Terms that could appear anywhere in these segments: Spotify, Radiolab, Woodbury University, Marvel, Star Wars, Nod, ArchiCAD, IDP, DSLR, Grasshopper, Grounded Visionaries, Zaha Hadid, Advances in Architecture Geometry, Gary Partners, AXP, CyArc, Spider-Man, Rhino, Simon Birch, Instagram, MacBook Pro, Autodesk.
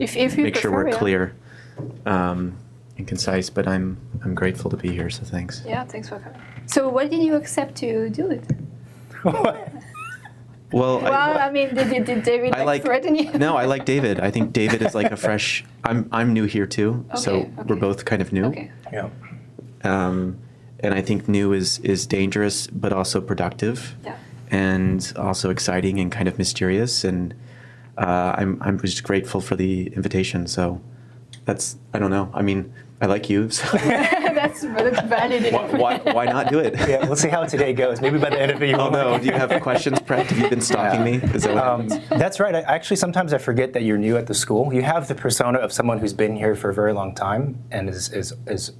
if you make prefer, sure we're clear and concise. But I'm grateful to be here, so thanks. Yeah, thanks for coming. So what did you accept to do it? Well, I mean, did David like threaten you? No, I like David. I think David is like a fresh. I'm new here too, okay, so we're both kind of new. Okay. Yeah. And I think new is dangerous, but also productive, yeah, and also exciting and kind of mysterious. And I'm just grateful for the invitation. So that's, I don't know. I mean, I like you. So. That's valid. Why not do it? Yeah, we'll see how today goes. Maybe by the end of it. Oh no! Do you have questions prepped? Have you been stalking me? Is that what that's right. Actually, sometimes I forget that you're new at the school. You have the persona of someone who's been here for a very long time and is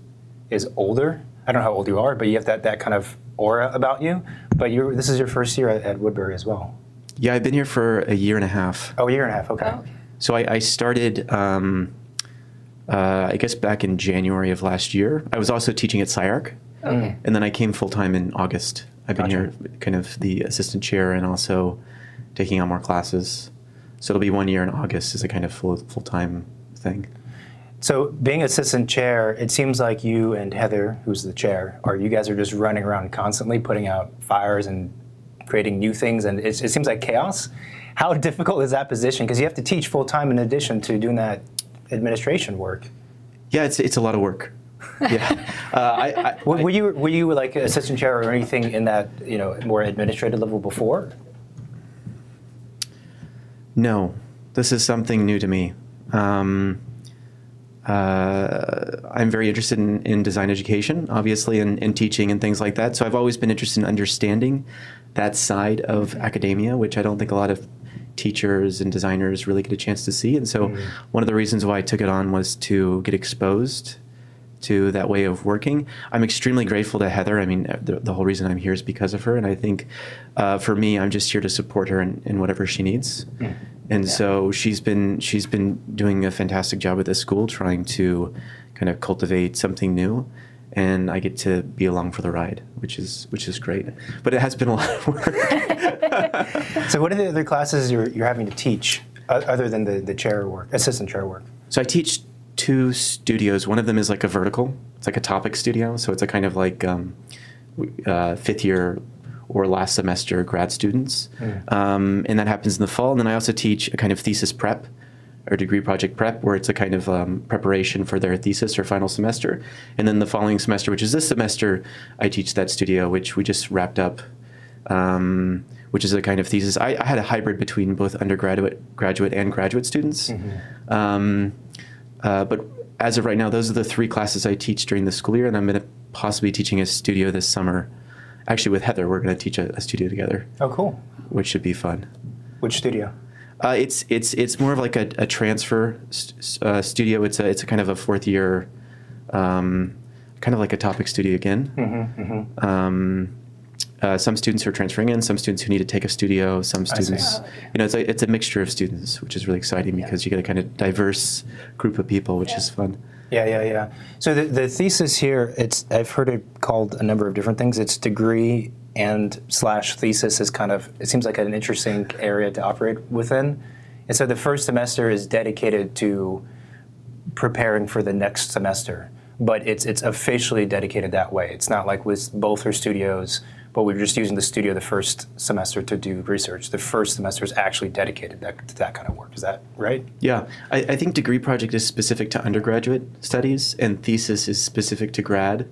older. I don't know how old you are, but you have that kind of aura about you. But this is your first year at Woodbury as well. Yeah, I've been here for a year and a half. Oh, a year and a half. Okay. Oh, okay. So I started, I guess, back in January of last year. I was also teaching at CyArk, okay, and then I came full time in August. I've been here, kind of the assistant chair, and also taking on more classes. So it'll be 1 year in August as a kind of full time thing. So being assistant chair, it seems like you and Heather, who's the chair, you guys are just running around constantly putting out fires and creating new things, and it seems like chaos. How difficult is that position? Because you have to teach full time in addition to doing that administration work. Yeah, it's a lot of work. Yeah. Were you like an assistant chair or anything in that more administrative level before? No, this is something new to me. I'm very interested in design education, obviously, and teaching and things like that. So I've always been interested in understanding that side of academia, which I don't think a lot of teachers and designers really get a chance to see. And so one of the reasons why I took it on was to get exposed to that way of working. I'm extremely grateful to Heather. I mean, the whole reason I'm here is because of her. And I think for me, I'm just here to support her in whatever she needs. Mm. And so she's been doing a fantastic job at this school, trying to kind of cultivate something new, and I get to be along for the ride, which is great. But it has been a lot of work. So what are the other classes you're having to teach other than the chair work, assistant chair work? So I teach two studios. One of them is like a vertical. It's like a topic studio. So it's a kind of like fifth year or last semester grad students. Mm. And that happens in the fall. And then I also teach a kind of thesis prep or degree project prep, where it's a kind of preparation for their thesis or final semester. And then the following semester, which is this semester, I teach that studio, which we just wrapped up, which is a kind of thesis. I had a hybrid between both undergraduate, graduate students. Mm-hmm. But as of right now, those are the three classes I teach during the school year, and I'm gonna possibly teaching a studio this summer. Actually, with Heather, we're going to teach a studio together. Oh, cool! Which should be fun. Which studio? It's more of like a transfer studio. It's a kind of a fourth year, kind of like a topic studio again. Mm-hmm, mm-hmm. Some students who are transferring in, some students who need to take a studio, some students, it's a mixture of students, which is really exciting because you get a kind of diverse group of people, which is fun. Yeah. So the thesis here, I've heard it called a number of different things. It's degree and / thesis is kind of, it seems like an interesting area to operate within. And so the first semester is dedicated to preparing for the next semester, but it's officially dedicated that way. It's not like with both her studios, but we were just using the studio the first semester to do research. The first semester is actually dedicated to that kind of work. Is that right? Yeah. I think degree project is specific to undergraduate studies, and thesis is specific to grad.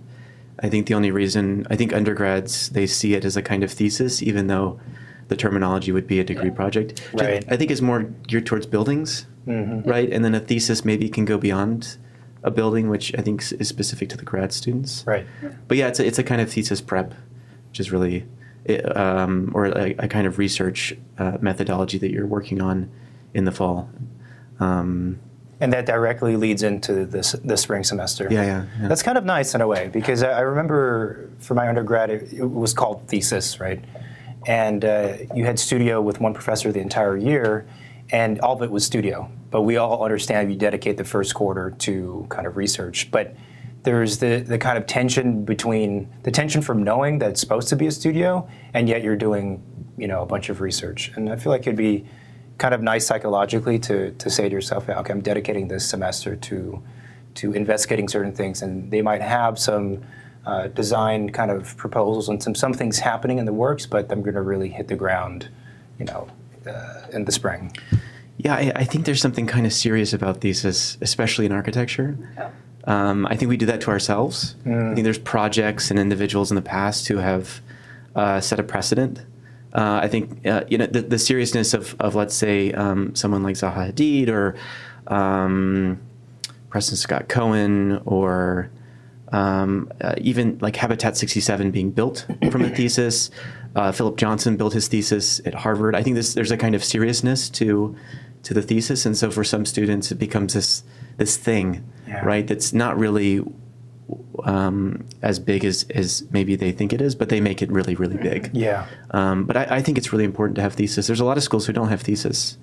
I think the only reason, I think undergrads, they see it as a kind of thesis, even though the terminology would be a degree project. Right. I think it's more geared towards buildings, right? And then a thesis maybe can go beyond a building, which I think is specific to the grad students. Right. But yeah, it's a kind of thesis prep, which is really, or a kind of research methodology that you're working on in the fall. And that directly leads into the spring semester. Yeah. That's kind of nice in a way, because I remember for my undergrad, it was called thesis, right? And you had studio with one professor the entire year, and all of it was studio. But we all understand you dedicate the first quarter to kind of research. But there's the kind of tension between the tension from knowing that it's supposed to be a studio and yet you're doing a bunch of research. And I feel like it'd be kind of nice psychologically to say to yourself, hey, okay, I'm dedicating this semester to investigating certain things, and they might have some design kind of proposals and some things happening in the works, but I'm going to really hit the ground, you know, in the spring. Yeah, I think there's something kind of serious about thesis, especially in architecture. Yeah. I think we do that to ourselves. Mm. I think there's projects and individuals in the past who have set a precedent. I think you know, the seriousness of let's say someone like Zaha Hadid or Preston Scott Cohen or even like Habitat 67 being built from a thesis. Philip Johnson built his thesis at Harvard. I think there's a kind of seriousness to the thesis, and so for some students it becomes this thing, yeah, right? That's not really as big as maybe they think it is, but they make it really, really big. Yeah. But I think it's really important to have thesis. There's a lot of schools who don't have thesis.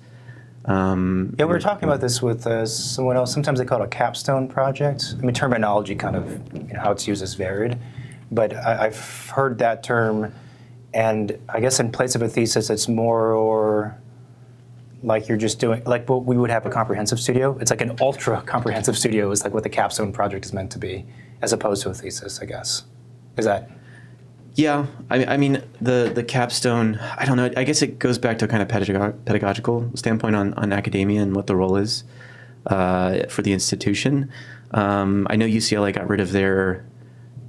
Yeah, we were talking about this with someone else. Sometimes they call it a capstone project. I mean, terminology kind of, you know, how it's used is varied, but I've heard that term, and I guess in place of a thesis, it's more or like you're just doing, like what we would have a comprehensive studio. It's like an ultra comprehensive studio is like what the capstone project is meant to be, as opposed to a thesis, I guess. Is that? Yeah, I mean, the capstone, I don't know, I guess it goes back to a kind of pedagogical standpoint on academia and what the role is for the institution. I know UCLA got rid of their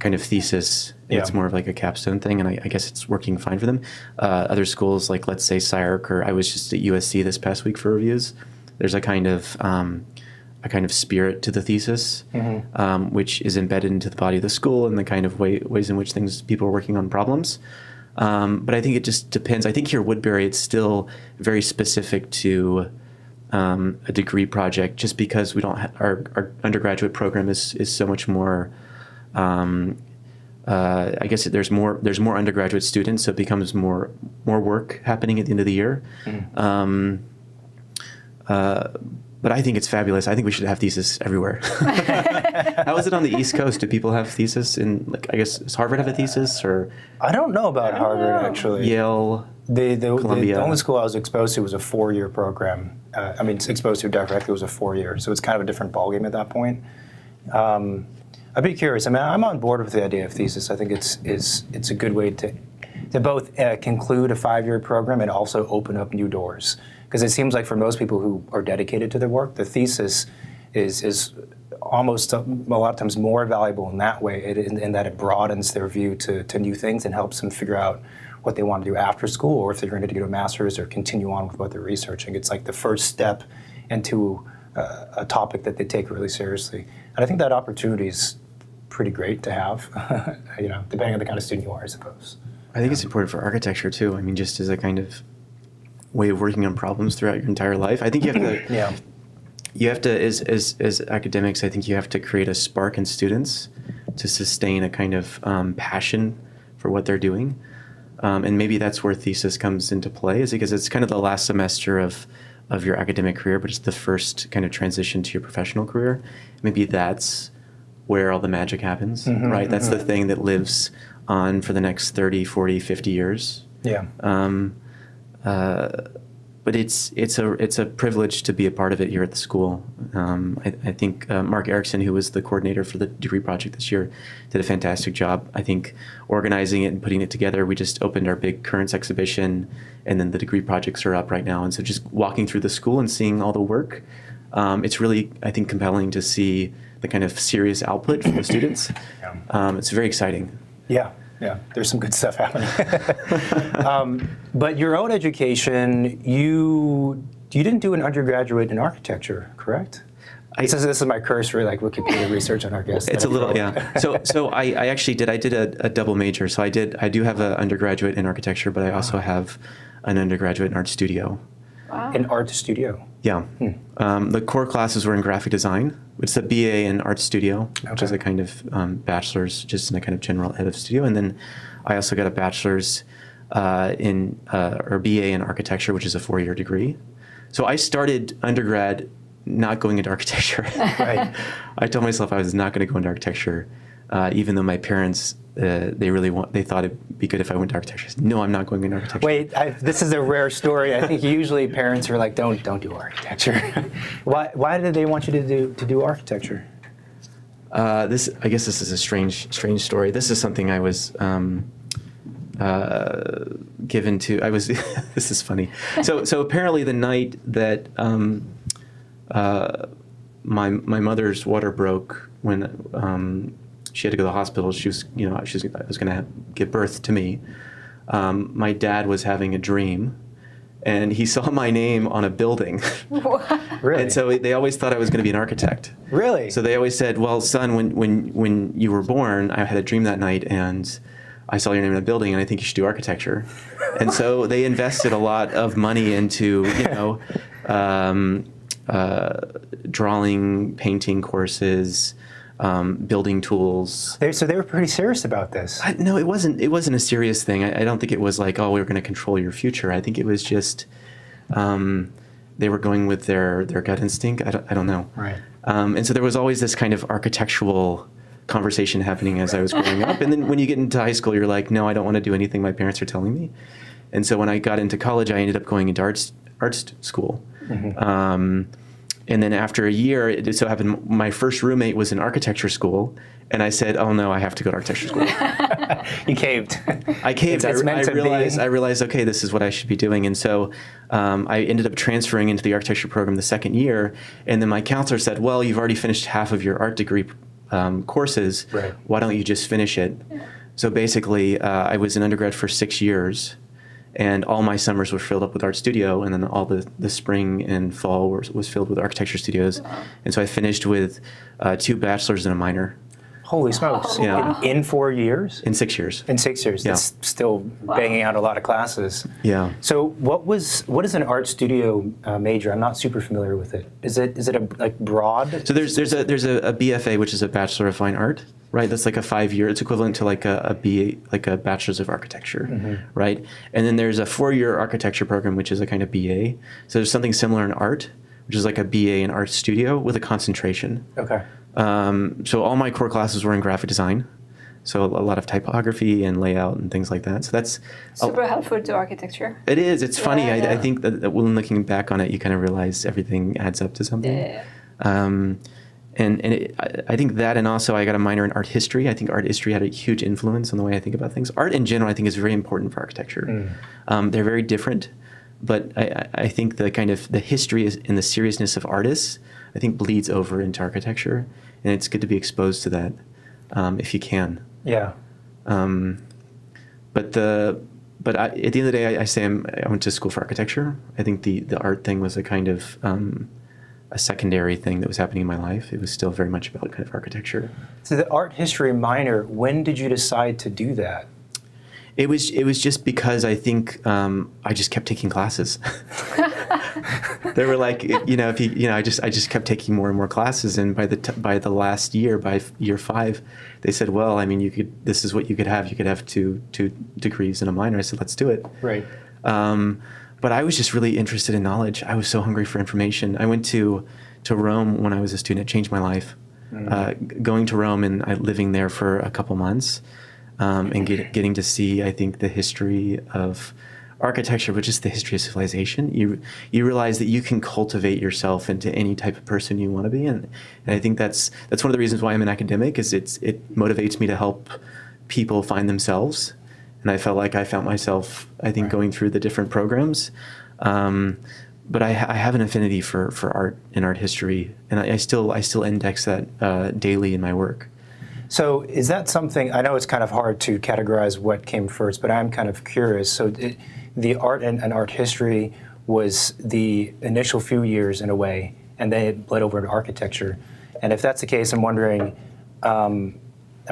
kind of thesis. Yeah. It's more of like a capstone thing, and I guess it's working fine for them. Other schools, like let's say CyArc, or I was just at USC this past week for reviews, there's a kind of spirit to the thesis, mm-hmm, which is embedded into the body of the school and the kind of ways in which people are working on problems. But I think it just depends. I think here at Woodbury, it's still very specific to a degree project, just because we don't our undergraduate program is so much more. I guess there's more undergraduate students, so it becomes more work happening at the end of the year. Mm-hmm. But I think it's fabulous. I think we should have thesis everywhere. How is it on the East Coast? Do people have thesis in, like, I guess, does Harvard have a thesis? Or I don't know about Harvard, actually. Yale, Columbia. The only school I was exposed to was a four-year program. I mean, exposed to directly was a four-year, so it's kind of a different ballgame at that point. I'd be curious. I mean, I'm on board with the idea of thesis. I think it's a good way to both conclude a five-year program and also open up new doors. Because it seems like for most people who are dedicated to their work, the thesis is almost a lot of times more valuable in that way, in that it broadens their view to new things and helps them figure out what they want to do after school, or if they're going to do a master's or continue on with what they're researching. It's like the first step into a topic that they take really seriously. And I think that opportunity is pretty great to have, you know, depending on the kind of student you are, I suppose. I think it's important for architecture, too. I mean, just as a kind of way of working on problems throughout your entire life. I think you have to, yeah, you have to, as academics, I think you have to create a spark in students to sustain a kind of passion for what they're doing, and maybe that's where thesis comes into play, is because it's kind of the last semester of your academic career, but it's the first kind of transition to your professional career. Maybe that's where all the magic happens, mm-hmm, right? That's mm-hmm the thing that lives on for the next 30, 40, 50 years. Yeah. But it's a privilege to be a part of it here at the school. I think Mark Erickson, who was the coordinator for the degree project this year, did a fantastic job, I think, organizing it and putting it together. We just opened our big Currents exhibition, and then the degree projects are up right now. And so just walking through the school and seeing all the work, it's really, I think, compelling to see the kind of serious output from the students. Yeah. It's very exciting. Yeah. Yeah, there's some good stuff happening. But your own education, you didn't do an undergraduate in architecture, correct? This is my cursory, like, Wikipedia research on our guests. It's a little, yeah. So I actually did. I did a double major. So I do have an undergraduate in architecture, but I also have an undergraduate in art studio. Wow. In art studio. Yeah. Hmm. The core classes were in graphic design. It's a BA in art studio, okay, which is a kind of bachelor's just in a kind of general head of studio. And then I also got a bachelor's in, or BA in architecture, which is a four-year degree. So I started undergrad not going into architecture. Right. I told myself I was not going to go into architecture, even though my parents they thought it'd be good if I went to architecture. I said, no, I'm not going into architecture. Wait, this is a rare story. I think usually parents are like, don't do architecture. Why did they want you to do architecture? I guess this is a strange story. This is something I was given to. This is funny. So apparently the night that my mother's water broke, when she had to go to the hospital, I was going to give birth to me. My dad was having a dream, and he saw my name on a building. Really? And so they always thought I was going to be an architect. Really? So they always said, well, son, when you were born, I had a dream that night, and I saw your name in a building, and I think you should do architecture. And so they invested a lot of money into, drawing, painting courses, building tools. So they were pretty serious about this. No, it wasn't. It wasn't a serious thing. I don't think it was like, oh, we were going to control your future. I think it was just they were going with their gut instinct. I don't know. Right. And so there was always this kind of architectural conversation happening as I was growing up. And then when you get into high school, you're like, no, I don't want to do anything my parents are telling me. And so when I got into college, I ended up going into arts school. Mm-hmm. And then after a year, it so happened my first roommate was in architecture school, and I said, "Oh no, I have to go to architecture school." You caved. I caved. I realized, okay, this is what I should be doing, and so I ended up transferring into the architecture program the second year. And then my counselor said, "Well, you've already finished half of your art degree courses. Right. Why don't you just finish it?" Yeah. So basically, I was an undergrad for 6 years. And all my summers were filled up with art studio, and then all the spring and fall was filled with architecture studios. Wow. And so I finished with 2 bachelors and a minor. Holy smokes. Oh, yeah. Wow. In 4 years? In 6 years. In 6 years. Yeah. That's still banging out a lot of classes. Yeah. So what is an art studio major? I'm not super familiar with it. Is it a like broad? So there's a BFA, which is a Bachelor of Fine Art, right? That's like a 5-year. It's equivalent to like a Bachelor's of Architecture, mm-hmm. right? And then there's a 4-year architecture program, which is a kind of BA. So there's something similar in art, which is like a BA in art studio with a concentration. Okay. So all my core classes were in graphic design, so a lot of typography and layout and things like that. So that's super helpful to architecture. It is. It's funny. Yeah, I think that when looking back on it, you kind of realize everything adds up to something. Yeah. And I think that, and also I got a minor in art history. I think art history had a huge influence on the way I think about things. Art in general, I think, is very important for architecture. Mm. They're very different, but I think the kind of the history and the seriousness of artists, I think, bleeds over into architecture, and it's good to be exposed to that if you can. Yeah. But at the end of the day, I went to school for architecture. I think the art thing was a kind of a secondary thing that was happening in my life. It was still very much about kind of architecture. So the art history minor, when did you decide to do that? It was just because I think I just kept taking classes. They were like, I just kept taking more and more classes, and by year 5, they said, well, I mean, this is what you could have. You could have two degrees and a minor. I said, let's do it. Right. But I was just really interested in knowledge. I was so hungry for information. I went to Rome when I was a student. It changed my life. Mm-hmm. Going to Rome and living there for a couple months, and getting to see, I think, the history of architecture, which is the history of civilization. You realize that you can cultivate yourself into any type of person you want to be, and I think that's one of the reasons why I'm an academic, is it motivates me to help people find themselves, and I felt like I found myself, I think, right. going through the different programs, but I have an affinity for art and art history, and I still index that daily in my work. So is that something? I know it's kind of hard to categorize what came first, but I'm kind of curious. So the art and art history was the initial few years in a way, and then it bled over into architecture. And if that's the case, I'm wondering, I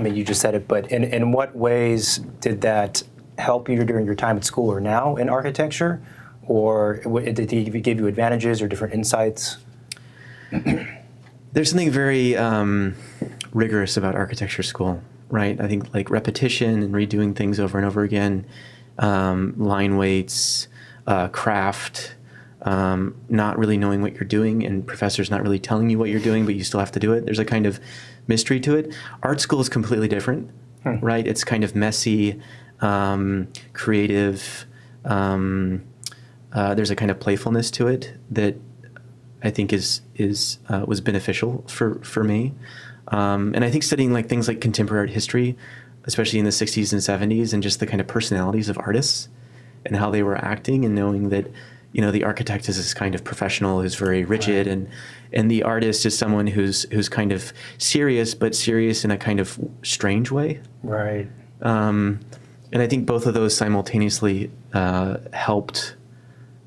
mean, you just said it, but in what ways did that help you during your time at school or now in architecture? Or did it give you advantages or different insights? There's something very rigorous about architecture school, right? I think like repetition and redoing things over and over again. Line weights, craft, not really knowing what you're doing, and professors not really telling you what you're doing, but you still have to do it. There's a kind of mystery to it. Art school is completely different. right? It's kind of messy, creative. There's a kind of playfulness to it that I think was beneficial for me. And I think studying like things like contemporary art history, especially in the 60s and 70s, and just the kind of personalities of artists and how they were acting, and knowing that, you know, the architect is this kind of professional who's very rigid, and the artist is someone who's kind of serious, but serious in a kind of strange way. Right. And I think both of those simultaneously helped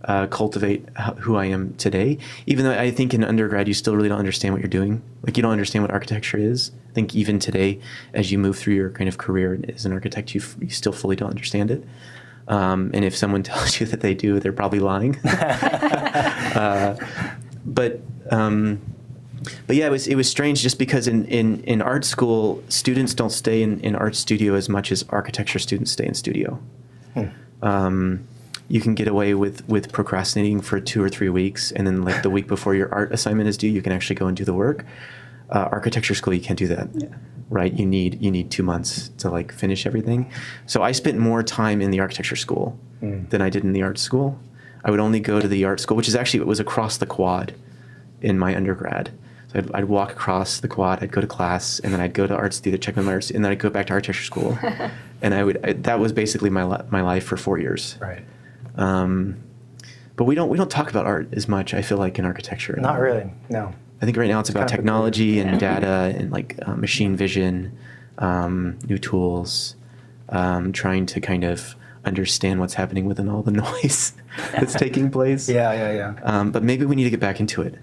cultivate who I am today. Even though I think in undergrad you still really don't understand what you're doing. Like, you don't understand what architecture is. I think even today, as you move through your kind of career as an architect, you still fully don't understand it. And if someone tells you that they do, they're probably lying. But yeah, it was strange, just because in art school, students don't stay in art studio as much as architecture students stay in studio. You can get away with procrastinating for 2 or 3 weeks, and then like the week before your art assignment is due, you can actually go and do the work. Architecture school, you can't do that, right? You need 2 months to like finish everything. So I spent more time in the architecture school than I did in the art school. I would only go to the art school, which is actually, it was across the quad in my undergrad. So I'd walk across the quad, I'd go to class, and then I'd go to arts theater, check my Mylar, and then I'd go back to architecture school. And that was basically my life for 4 years. Right. But we don't talk about art as much, I feel like, in architecture. Not really, no. I think right now it's about technology and data and like machine vision, new tools, trying to kind of understand what's happening within all the noise that's taking place. Yeah. But maybe we need to get back into it.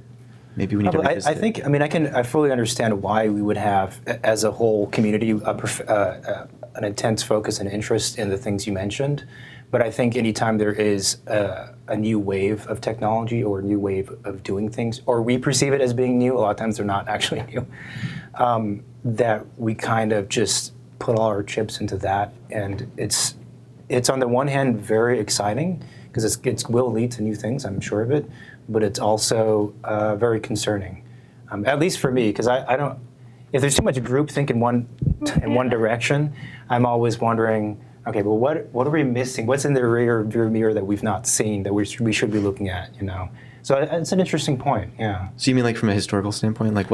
Maybe we need to revisit it. I think, I mean, I fully understand why we would have, as a whole community, an intense focus and interest in the things you mentioned. But I think anytime there is a new wave of technology or a new wave of doing things, or we perceive it as being new, a lot of times they're not actually new, that we kind of just put all our chips into that. And it's on the one hand very exciting, because it will lead to new things, I'm sure of it, but it's also very concerning, at least for me, because I don't, if there's too much groupthink in one direction, I'm always wondering, okay, well, what are we missing? What's in the rear view mirror that we've not seen that we should be looking at, you know? So it's an interesting point, yeah. So you mean like from a historical standpoint, like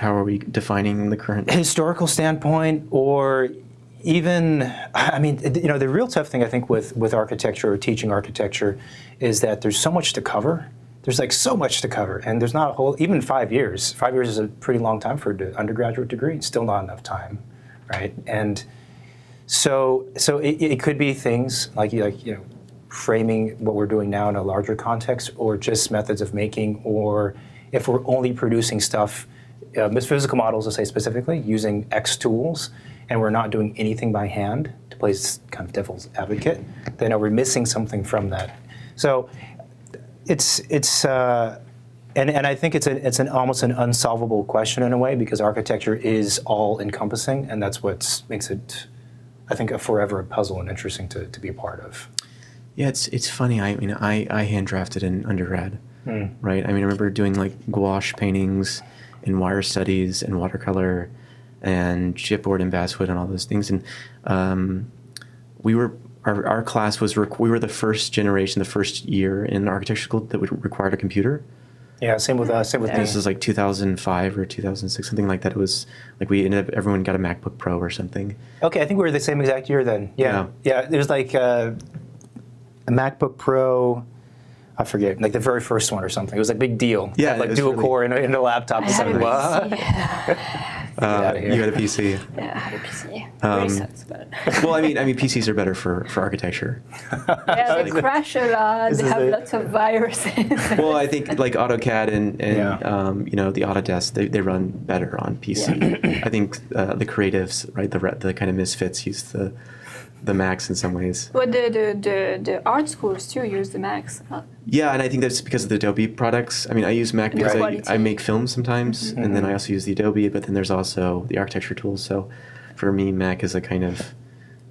how are we defining the current? Historical standpoint, or even, I mean, you know, the real tough thing I think with architecture or teaching architecture is that there's so much to cover. There's like so much to cover, and there's not a whole, even 5 years. 5 years is a pretty long time for an undergraduate degree. It's still not enough time, right? And so it could be things like, you know, framing what we're doing now in a larger context, or just methods of making, or if we're only producing stuff, physical models, let's say specifically, using X tools, and we're not doing anything by hand, to play kind of devil's advocate, then are we missing something from that? So and I think it's almost an unsolvable question in a way, because architecture is all encompassing, and that's what makes it, I think, a puzzle and interesting to be a part of. Yeah, it's funny. I mean, I hand drafted in undergrad, right? I mean, I remember doing like gouache paintings and wire studies and watercolor and chipboard and basswood and all those things. And our class was, we were the first generation, the first year in architecture school that would require a computer. Yeah, same with us. This is like 2005 or 2006, something like that. It was like everyone got a MacBook Pro or something. Okay, I think we were the same exact year then. Yeah. It was like a MacBook Pro, I forget, like the very first one or something. It was like a big deal. Yeah, like dual core and a laptop or something. Yeah. You had a PC. Yeah, I had a PC. Well, I mean, PCs are better for architecture. Yeah, they crash a lot. They have lots of viruses. Well, I think like AutoCAD you know, the Autodesk, they run better on PC. Yeah. I think the creatives, right, the kind of misfits use the Macs in some ways. Well, the art schools too use the Macs. Yeah, and I think that's because of the Adobe products. I mean, I use Mac because I make films sometimes, and then I also use the Adobe. But then there's also the architecture tools. So for me, Mac is a kind of,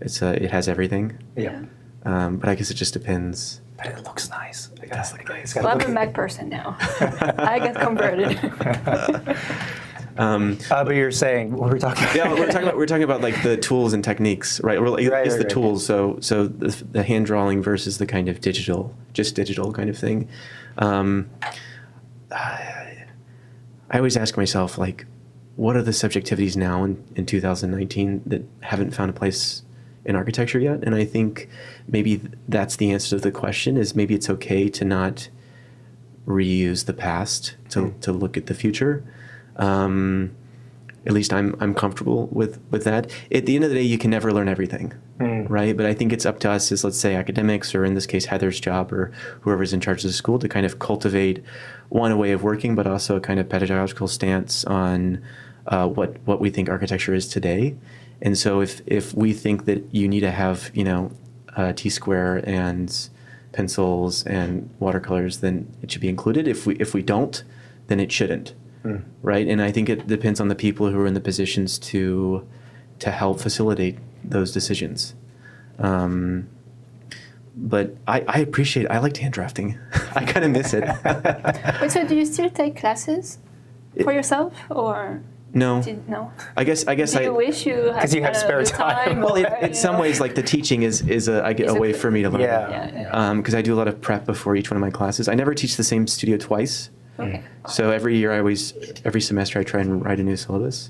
it has everything. Yeah. But I guess it just depends. But it looks nice. Well, I'm a Mac person now. I got converted. But you're saying what we're talking about? Yeah, we're talking about like the tools and techniques, right? It's the tools. So the hand drawing versus the kind of digital, just digital kind of thing. I always ask myself, like, what are the subjectivities now in 2019 that haven't found a place in architecture yet? And I think maybe that's the answer to the question, is maybe it's okay to not reuse the past, to look at the future. At least I'm comfortable with that. At the end of the day, you can never learn everything, right? But I think it's up to us as, let's say, academics, or in this case, Heather's job, or whoever's in charge of the school, to kind of cultivate, one, a way of working, but also a kind of pedagogical stance on what we think architecture is today. And so if we think that you need to have, you know, a T-square and pencils and watercolors, then it should be included. If we don't, then it shouldn't. Right? And I think it depends on the people who are in the positions to help facilitate those decisions. But I appreciate it. I liked hand drafting. I kind of miss it. Wait, so do you still take classes for yourself, or? No. I guess. Do you wish you had spare time? Well, in some ways, like the teaching is a way for me to learn. Yeah. Because I do a lot of prep before each one of my classes. I never teach the same studio twice. Okay. So every year, every semester, I try and write a new syllabus.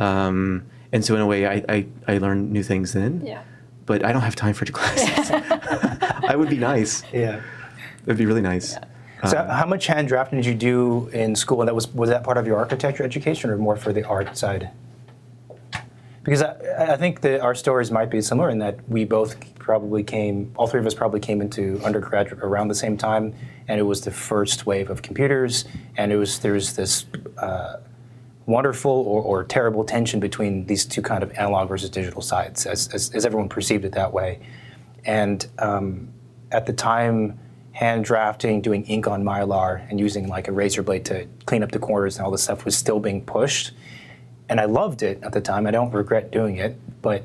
And so in a way, I learn new things then. Yeah. But I don't have time for two classes. I would be nice. Yeah. It would be really nice. Yeah. So how much hand drafting did you do in school? And that was that part of your architecture education, or more for the art side? Because I think that our stories might be similar in that we both probably came, all three of us probably came into undergraduate around the same time, and it was the first wave of computers, and there was this wonderful or terrible tension between these two kind of analog versus digital sides, as everyone perceived it that way. And at the time, hand drafting, doing ink on Mylar, and using like a razor blade to clean up the corners and all this stuff was still being pushed. And I loved it at the time. I don't regret doing it, but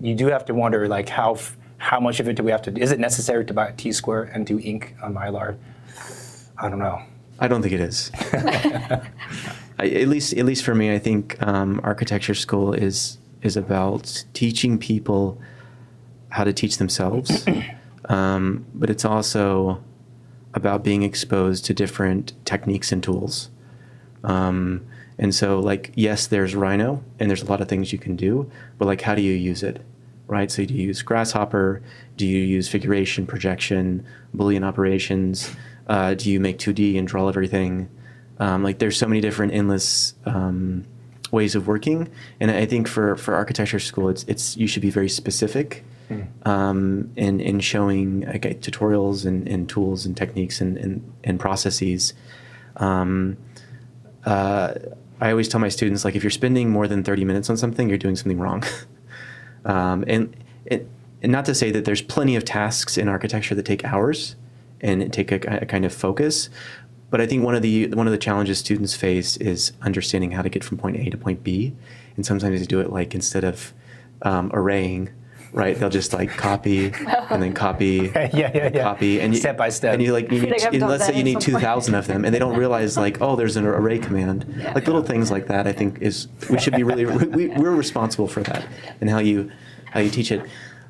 you do have to wonder, like, how much of it do we have to do? Is it necessary to buy a T-square and do ink on Mylar? I don't know. I don't think it is. At least for me, I think architecture school is about teaching people how to teach themselves. But it's also about being exposed to different techniques and tools. And so, like, yes, there's Rhino, and there's a lot of things you can do, but, like, how do you use it, right? So do you use Grasshopper? Do you use figuration, projection, Boolean operations? Do you make 2D and draw everything? Like, there's so many different endless ways of working. And I think for architecture school, it's you should be very specific. In showing, okay, tutorials and tools and techniques and processes. I always tell my students, like, if you're spending more than 30 minutes on something, you're doing something wrong. And not to say that there's plenty of tasks in architecture that take hours and take a kind of focus, but I think one of the challenges students face is understanding how to get from point A to point B, and sometimes they do it, like, instead of arraying. Right, they'll just, like, copy and then copy, copy, and step by step. And you, like, let's say you need 2,000 of them, and they don't realize, like, oh, there's an array command. Yeah. Like, little things like that, I think we should be really we're responsible for that and how you teach it.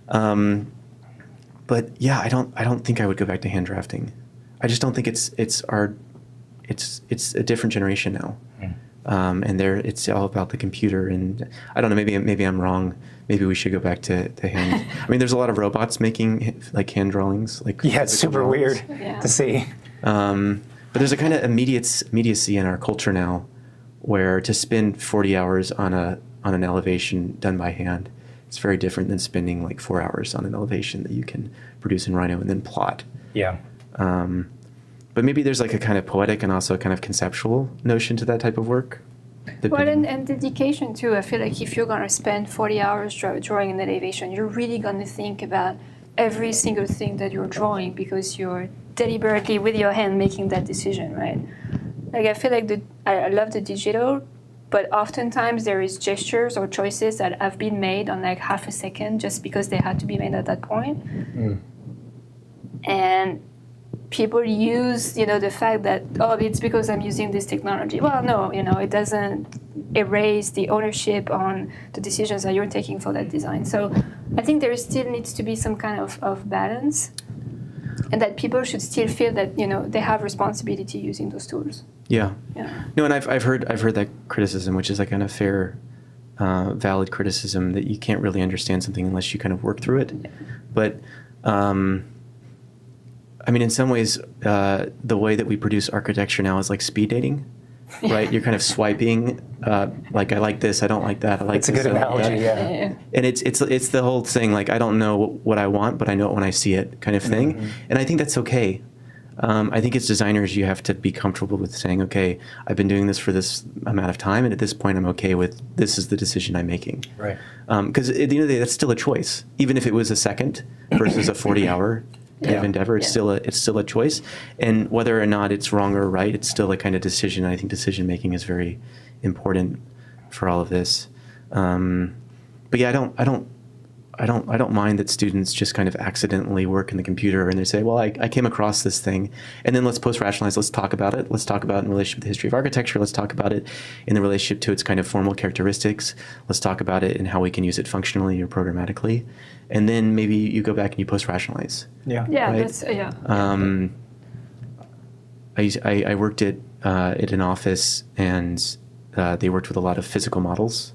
But yeah, I don't think I would go back to hand drafting. I just don't think it's a different generation now. Mm. And it's all about the computer, and I don't know. Maybe I'm wrong. Maybe we should go back to hand. I mean, there's a lot of robots making, like, hand drawings. Like, yeah, it's super drawings. Weird yeah. to see. But there's a kind of immediacy in our culture now, where to spend 40 hours on an elevation done by hand, it's very different than spending, like, 4 hours on an elevation that you can produce in Rhino and then plot. Yeah. But maybe there's, like, a kind of poetic and also a kind of conceptual notion to that type of work. Well, and dedication, too. I feel like if you're going to spend 40 hours drawing an elevation, you're really going to think about every single thing that you're drawing, because you're deliberately, with your hand, making that decision, right? Like, I feel like I love the digital, but oftentimes there is gestures or choices that have been made on, like, half a second just because they had to be made at that point. Mm. And people use, you know, the fact that, oh, it's because I'm using this technology. Well, no, you know, it doesn't erase the ownership on the decisions that you're taking for that design. So I think there still needs to be some kind of balance, and that people should still feel that, you know, they have responsibility using those tools. Yeah. Yeah. No, and I've heard that criticism, which is a kind of fair, valid criticism, that you can't really understand something unless you kind of work through it. Yeah. But I mean, in some ways, the way that we produce architecture now is like speed dating, right? You're kind of swiping, like, I like this, I don't like that, I like this. It's a good analogy, yeah. And it's the whole thing, like, I don't know what I want, but I know it when I see it kind of thing. Mm-hmm. And I think that's okay. I think as designers, you have to be comfortable with saying, okay, I've been doing this for this amount of time, and at this point, I'm okay with this is the decision I'm making. Right. Because at the end of the day, that's still a choice. Even if it was a second versus a 40-hour kind of endeavor, it's still a choice. And whether or not it's wrong or right, it's still a kind of decision. I think decision making is very important for all of this. But yeah, I don't mind that students just kind of accidentally work in the computer and they say, well, I came across this thing, and then let's post-rationalize, let's talk about it. Let's talk about it in relationship to the history of architecture. Let's talk about it in the relationship to its kind of formal characteristics. Let's talk about it and how we can use it functionally or programmatically. And then maybe you go back and you post-rationalize. Yeah. Yeah, right? That's, yeah. I worked at an office, and they worked with a lot of physical models.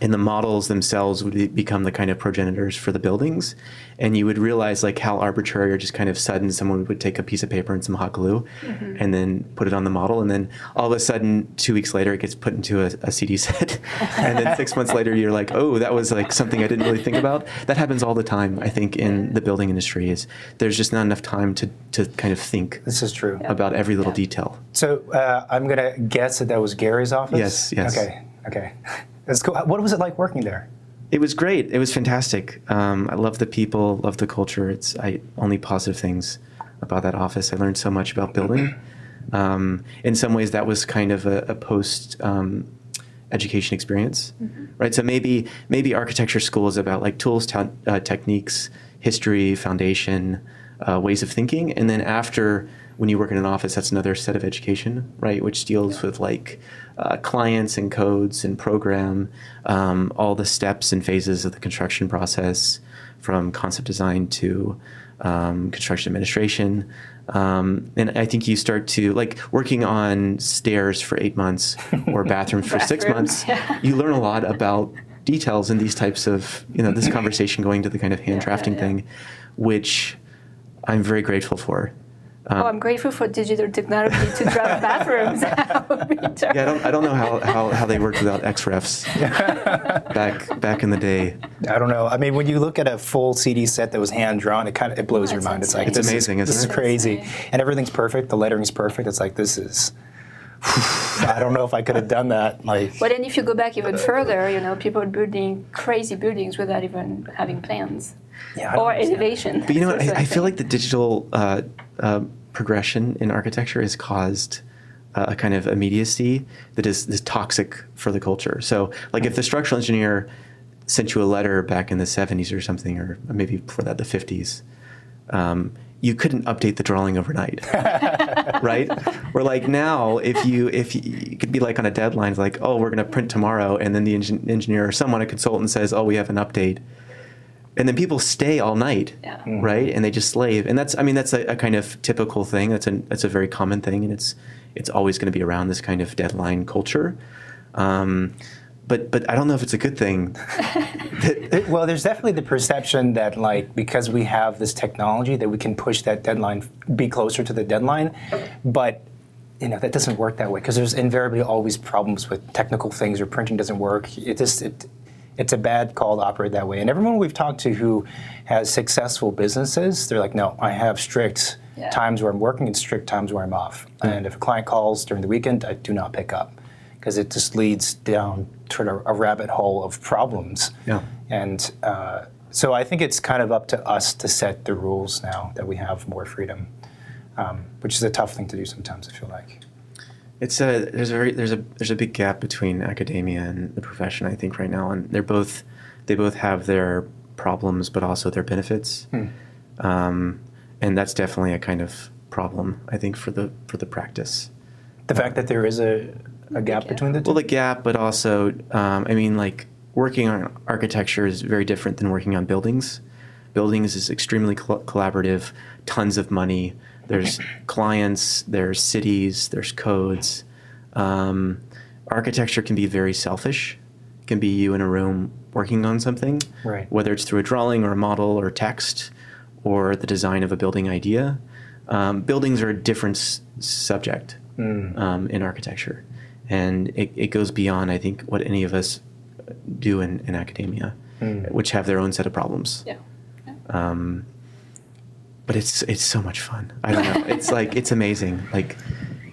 And the models themselves would become the kind of progenitors for the buildings. And you would realize like how arbitrary or just kind of sudden someone would take a piece of paper and some hot glue and then put it on the model. And then all of a sudden, 2 weeks later, it gets put into a CD set. And then 6 months later, you're like, oh, that was like something I didn't really think about. That happens all the time, I think, in the building industry, is there's just not enough time to kind of think. This is true. About every little detail. So I'm going to guess that that was Gary's office? Yes, yes. Okay, okay. That's cool. What was it like working there? It was great. It was fantastic. I love the people, love the culture. I only positive things about that office. I learned so much about building. In some ways, that was kind of a post education experience, right? So maybe architecture school is about like tools, techniques, history, foundation, ways of thinking, and then after. When you work in an office, that's another set of education, right, which deals with like clients and codes and program, all the steps and phases of the construction process, from concept design to construction administration. And I think you start to, like working on stairs for 8 months or bathrooms for 6 months, you learn a lot about details in these types of, you know, this conversation going to the kind of hand drafting thing, which I'm very grateful for. Oh, I'm grateful for digital technology to draft bathrooms. Yeah, I don't know how they worked without XRefs back in the day. I don't know. I mean, when you look at a full CD set that was hand drawn, it kind of blows your mind. It's like it's amazing. This is crazy, and everything's perfect. The lettering's perfect. It's like this is. I don't know if I could have done that. Like, well, and if you go back even further, you know, people are building crazy buildings without even having plans or elevation. But you know, I feel like the digital progression in architecture has caused a kind of immediacy that is toxic for the culture. So, like, if the structural engineer sent you a letter back in the 70s or something, or maybe before that, the 50s. You couldn't update the drawing overnight, right? We're like, now, if you could be like on a deadline, it's like, oh, we're gonna print tomorrow, and then the engineer or someone, a consultant, says, oh, we have an update. And then people stay all night, right? And they just slave. And that's, I mean, that's a kind of typical thing. That's a very common thing, and it's always gonna be around this kind of deadline culture. But I don't know if it's a good thing. Well, there's definitely the perception that, like, because we have this technology that we can push that deadline, be closer to the deadline. But, you know, that doesn't work that way, because there's invariably always problems with technical things, or printing doesn't work. It's a bad call to operate that way. And everyone we've talked to who has successful businesses, they're like, no, I have strict times where I'm working and strict times where I'm off. And if a client calls during the weekend, I do not pick up, because it just leads down sort of a rabbit hole of problems. Yeah. And so I think it's kind of up to us to set the rules now that we have more freedom, which is a tough thing to do sometimes, I feel like. There's a big gap between academia and the profession, I think, right now, and they both have their problems but also their benefits. And that's definitely a kind of problem, I think, for the practice. The fact that there is a gap between the two? Well, the gap, but also, I mean, like, working on architecture is very different than working on buildings. Buildings is extremely collaborative, tons of money. There's clients, there's cities, there's codes. Architecture can be very selfish. It can be you in a room working on something, right, whether it's through a drawing or a model or text or the design of a building idea. Buildings are a different subject in architecture. And it goes beyond, I think, what any of us do in academia, which have their own set of problems. Yeah. Yeah. But it's so much fun. I don't know. It's like, it's amazing. Like,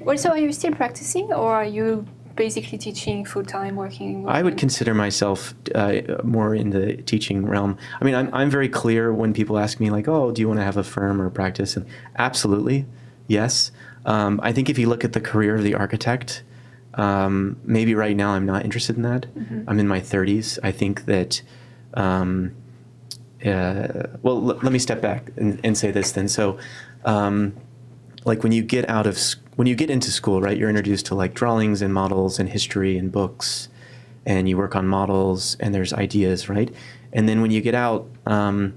well, so are you still practicing, or are you basically teaching full-time, working? I would consider myself more in the teaching realm. I mean, I'm very clear when people ask me, like, oh, do you want to have a firm or a practice? And absolutely, yes. I think if you look at the career of the architect, maybe right now I'm not interested in that. Mm-hmm. I'm in my 30s. I think that, well, let me step back and say this then. So, like, when you get out of when you get into school, right, you're introduced to, like, drawings and models and history and books, and you work on models and there's ideas, right? And then when you get out, at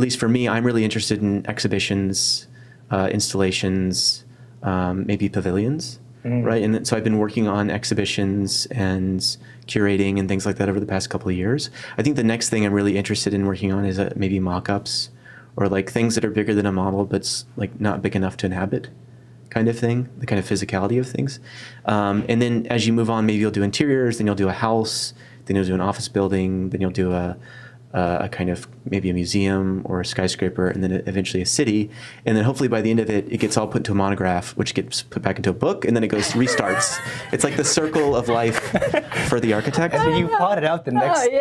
least for me, I'm really interested in exhibitions, installations, maybe pavilions. Right, and so I've been working on exhibitions and curating and things like that over the past couple of years. I think the next thing I'm really interested in working on is maybe mock-ups, or like things that are bigger than a model but like not big enough to inhabit, kind of thing, the kind of physicality of things. And then as you move on, maybe you'll do interiors, then you'll do a house, then you'll do an office building, then you'll do a kind of maybe a museum or a skyscraper, and then eventually a city, and then hopefully by the end of it, it gets all put into a monograph, which gets put back into a book, and then it goes restarts. It's like the circle of life for the architect. And you plotted out the next 60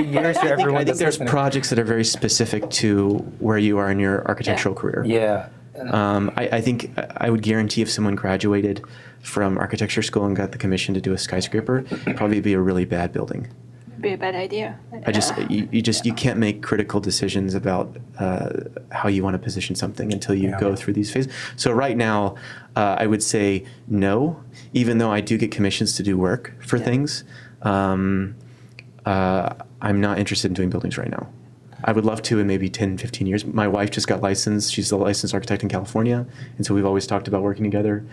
years for everyone. I think there's projects that are very specific to where you are in your architectural career. Yeah. I think I would guarantee if someone graduated from architecture school and got the commission to do a skyscraper, it'd probably be a really bad building. Be a bad idea. I just you can't make critical decisions about how you want to position something until you go through these phases. So right now, I would say no, even though I do get commissions to do work for things. I'm not interested in doing buildings right now. I would love to in maybe 10, 15 years. My wife just got licensed. She's a licensed architect in California, and so we've always talked about working together.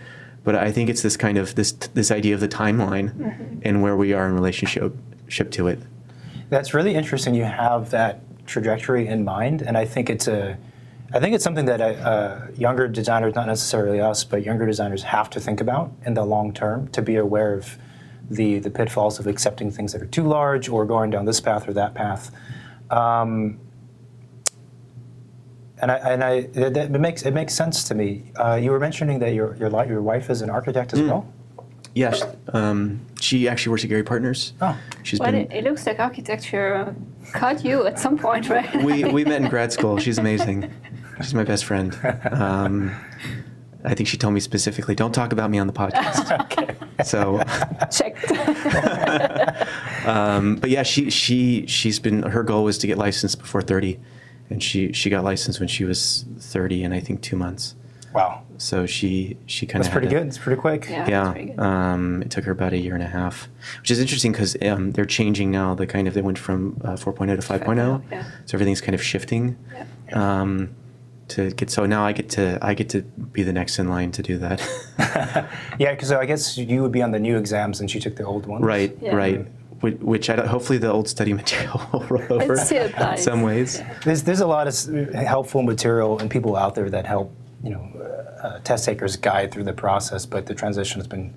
But I think it's this kind of this idea of the timeline and where we are in relationship to it. That's really interesting. You have that trajectory in mind, and I think it's something that younger designers, not necessarily us, but younger designers have to think about in the long term, to be aware of the pitfalls of accepting things that are too large or going down this path or that path. It makes sense to me. You were mentioning that your wife is an architect as well. Yes, she actually works at Gary Partners. Oh. It looks like architecture caught you at some point, right? We met in grad school. She's amazing. She's my best friend. I think she told me specifically, don't talk about me on the podcast. Okay. So checked. But yeah, she's been, her goal was to get licensed before 30, and she got licensed when she was 30 and I think 2 months. Wow. So she kind of... That's pretty good. It's pretty quick. Yeah. Pretty good. It took her about a year and a half, which is interesting because they're changing now. They went from 4.0 to 5.0. Yeah. So everything's kind of shifting. Yeah. So now I get to be the next in line to do that. Yeah, because I guess you would be on the new exams and she took the old ones. Right. Yeah. Right. Which hopefully the old study material will roll over in some ways. Yeah. There's a lot of helpful material and people out there that help, you know, test takers guide through the process, but the transition has been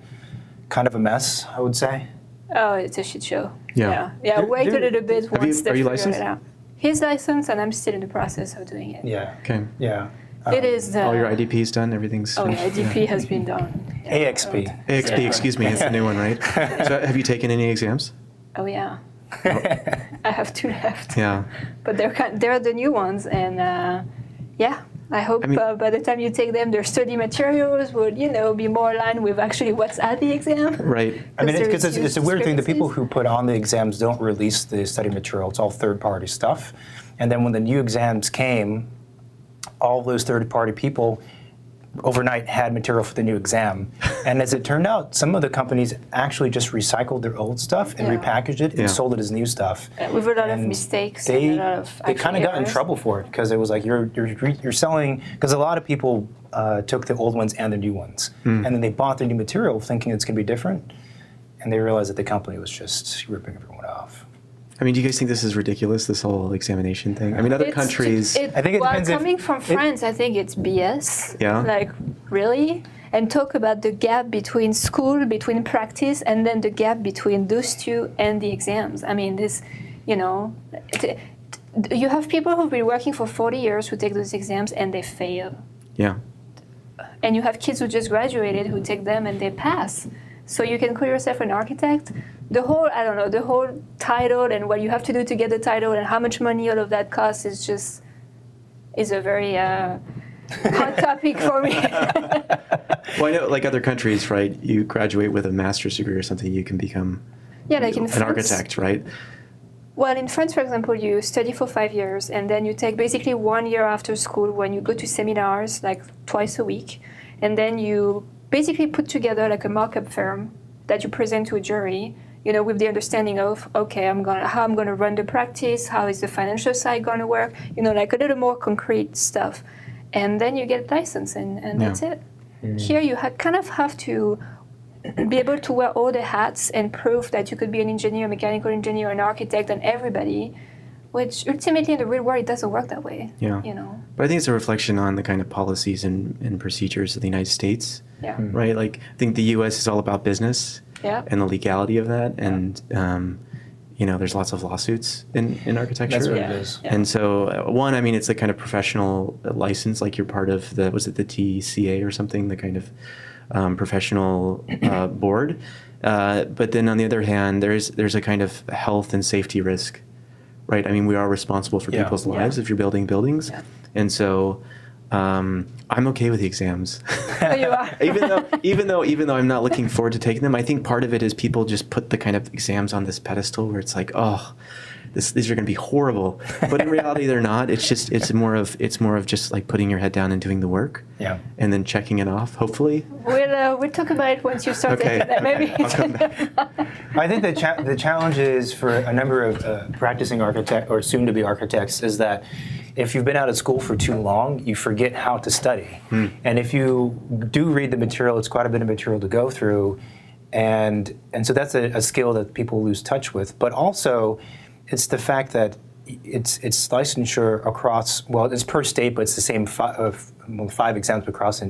kind of a mess, I would say. Oh, it's a shit show. Yeah. Waited a little bit once they figured it out. He's licensed, and I'm still in the process of doing it. Yeah. Okay. Yeah. It is. All your IDP's done. Everything's. Oh, yeah, IDP has been done. Yeah. AXP. Yeah. Excuse me, it's the new one, right? So, have you taken any exams? Oh yeah. I have 2 left. Yeah. But they're the new ones, and yeah. I hope by the time you take them, their study materials would, you know, be more aligned with actually what's at the exam. Right. I mean, because it's a weird thing. The people who put on the exams don't release the study material. It's all third-party stuff. And then when the new exams came, all of those third-party people overnight had material for the new exam. And as it turned out, some of the companies actually just recycled their old stuff and repackaged it and sold it as new stuff. With a lot of mistakes. They kind of got in trouble for it because it was like you're selling, because a lot of people took the old ones and the new ones. Mm. And then they bought the new material thinking it's going to be different. And they realized that the company was just ripping everyone off. I mean, do you guys think this is ridiculous, this whole examination thing? I mean, other countries... I think it depends. Well, coming from France, I think it's BS. Yeah. Like, really? And talk about the gap between school, between practice, and then the gap between those two and the exams. I mean, this, you know... You have people who've been working for 40 years who take those exams and they fail. Yeah. And you have kids who just graduated who take them and they pass. So you can call yourself an architect. The whole, I don't know, the whole title and what you have to do to get the title and how much money all of that costs is just, is a very hot topic for me. Well, I know, like other countries, right, you graduate with a master's degree or something, you can become like in France, architect, right? Well, in France, for example, you study for 5 years and then you take basically 1 year after school when you go to seminars like twice a week, and then you basically put together like a mock-up firm that you present to a jury, you know, with the understanding of, okay, how I'm gonna run the practice, how is the financial side gonna work, you know, like a little more concrete stuff. And then you get a license and that's it. Mm. Here you kind of have to be able to wear all the hats and prove that you could be an engineer, mechanical engineer, an architect, and everybody, which ultimately in the real world, it doesn't work that way. Yeah. You know? But I think it's a reflection on the kind of policies and procedures of the United States. Yeah. Mm-hmm. Right? Like, I think the U.S. is all about business and the legality of that. And, you know, there's lots of lawsuits in architecture. That's what it is. Yeah. And so, one, I mean, it's a kind of professional license, like you're part of the, was it the TCA or something, the kind of professional board. But then on the other hand, there's a kind of health and safety risk. Right, I mean, we are responsible for people's lives if you're building buildings, and so I'm okay with the exams. Oh, you are. even though I'm not looking forward to taking them, I think part of it is people just put the kind of exams on this pedestal where it's like, oh, these are going to be horrible, but in reality they're not. It's just it's more of just like putting your head down and doing the work, and then checking it off. Hopefully, we'll talk about it once you start taking that. Maybe. I'll come back. I think the challenge is for a number of practicing architects or soon-to-be architects is that if you've been out of school for too long, you forget how to study, and if you do read the material, it's quite a bit of material to go through, and so that's a skill that people lose touch with, but also. It's the fact that it's licensure across, well, it's per state, but it's the same five exams across the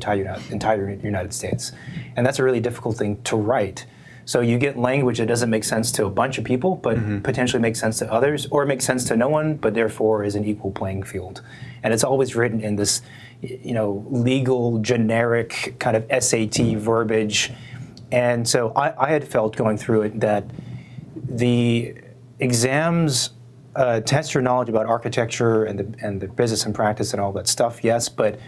entire United States. And that's a really difficult thing to write. So you get language that doesn't make sense to a bunch of people, but potentially makes sense to others, or it makes sense to no one, but therefore is an equal playing field. And it's always written in this, you know, legal, generic kind of SAT verbiage. And so I had felt going through it that the exams test your knowledge about architecture and the business and practice and all that stuff, yes, but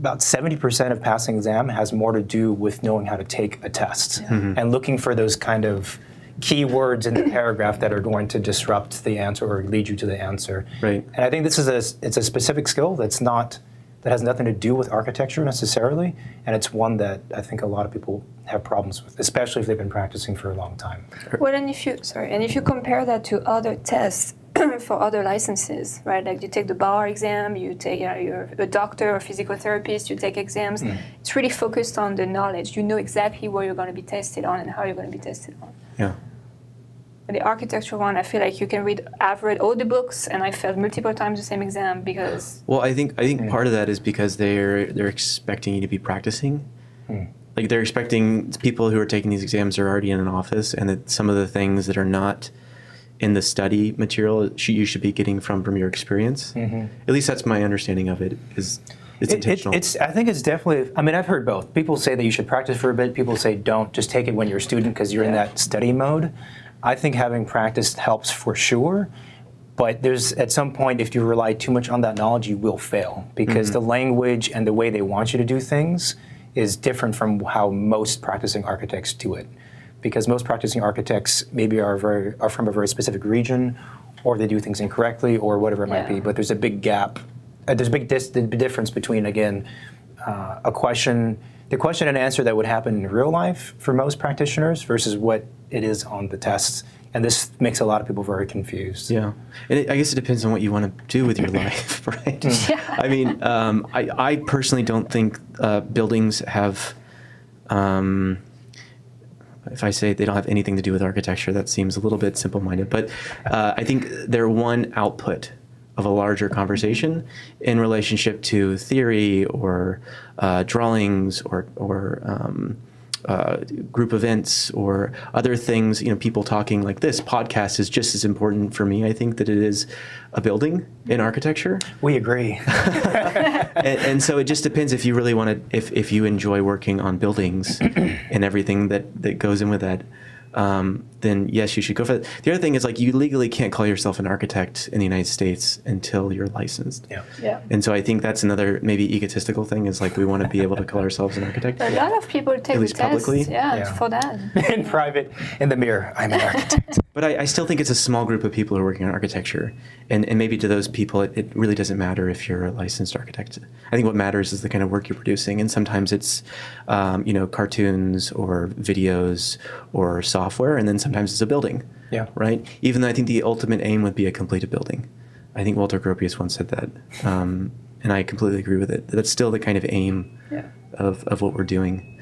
about 70% of passing exam has more to do with knowing how to take a test and looking for those kind of key words in the paragraph that are going to disrupt the answer or lead you to the answer. Right. And I think this is it's a specific skill that has nothing to do with architecture necessarily, and it's one that I think a lot of people have problems with, especially if they've been practicing for a long time. Well, and if you compare that to other tests for other licenses, right? Like you take the bar exam, you take you're a doctor or physical therapist, you take exams. It's really focused on the knowledge. You know exactly what you're going to be tested on and how you're going to be tested on. Yeah. But the architecture one, I feel like you can read. I've read all the books, and I failed multiple times the same exam because. Well, I think part of that is because they're expecting you to be practicing. Like they're expecting people who are taking these exams are already in an office, and that some of the things that are not in the study material you should be getting from your experience. At least that's my understanding of it. It's intentional. I think it's definitely. I mean, I've heard both. People say that you should practice for a bit. People say don't. Just take it when you're a student because you're in that study mode. I think having practiced helps for sure, but there's at some point if you rely too much on that knowledge, you will fail because the language and the way they want you to do things is different from how most practicing architects do it, because most practicing architects maybe are from a very specific region, or they do things incorrectly, or whatever it might be. But there's a big gap there's a big difference between, again, the question and answer that would happen in real life for most practitioners versus what it is on the tests. And this makes a lot of people very confused. Yeah, and I guess it depends on what you want to do with your life, right? Yeah. I mean, I personally don't think buildings have, if I say they don't have anything to do with architecture, that seems a little bit simple-minded, but I think they're one output of a larger conversation in relationship to theory or drawings or group events or other things. You know, people talking like this podcast is just as important for me, I think, that it is a building in architecture. We agree. And so it just depends if you really want to, if you enjoy working on buildings and everything that goes in with that, then yes, you should go for it. The other thing is, like, you legally can't call yourself an architect in the United States until you're licensed. Yeah. Yeah. And so I think that's another maybe egotistical thing, is like we want to be able to call ourselves an architect. A lot of people take the test, yeah, for that. In private, in the mirror, I'm an architect. But I still think it's a small group of people who are working on architecture. And maybe to those people, it really doesn't matter if you're a licensed architect. I think what matters is the kind of work you're producing. And sometimes it's, you know, cartoons or videos or software, and then sometimes it's a building, yeah, right? Even though I think the ultimate aim would be a completed building. I think Walter Gropius once said that, and I completely agree with it. That's still the kind of aim, yeah, of what we're doing.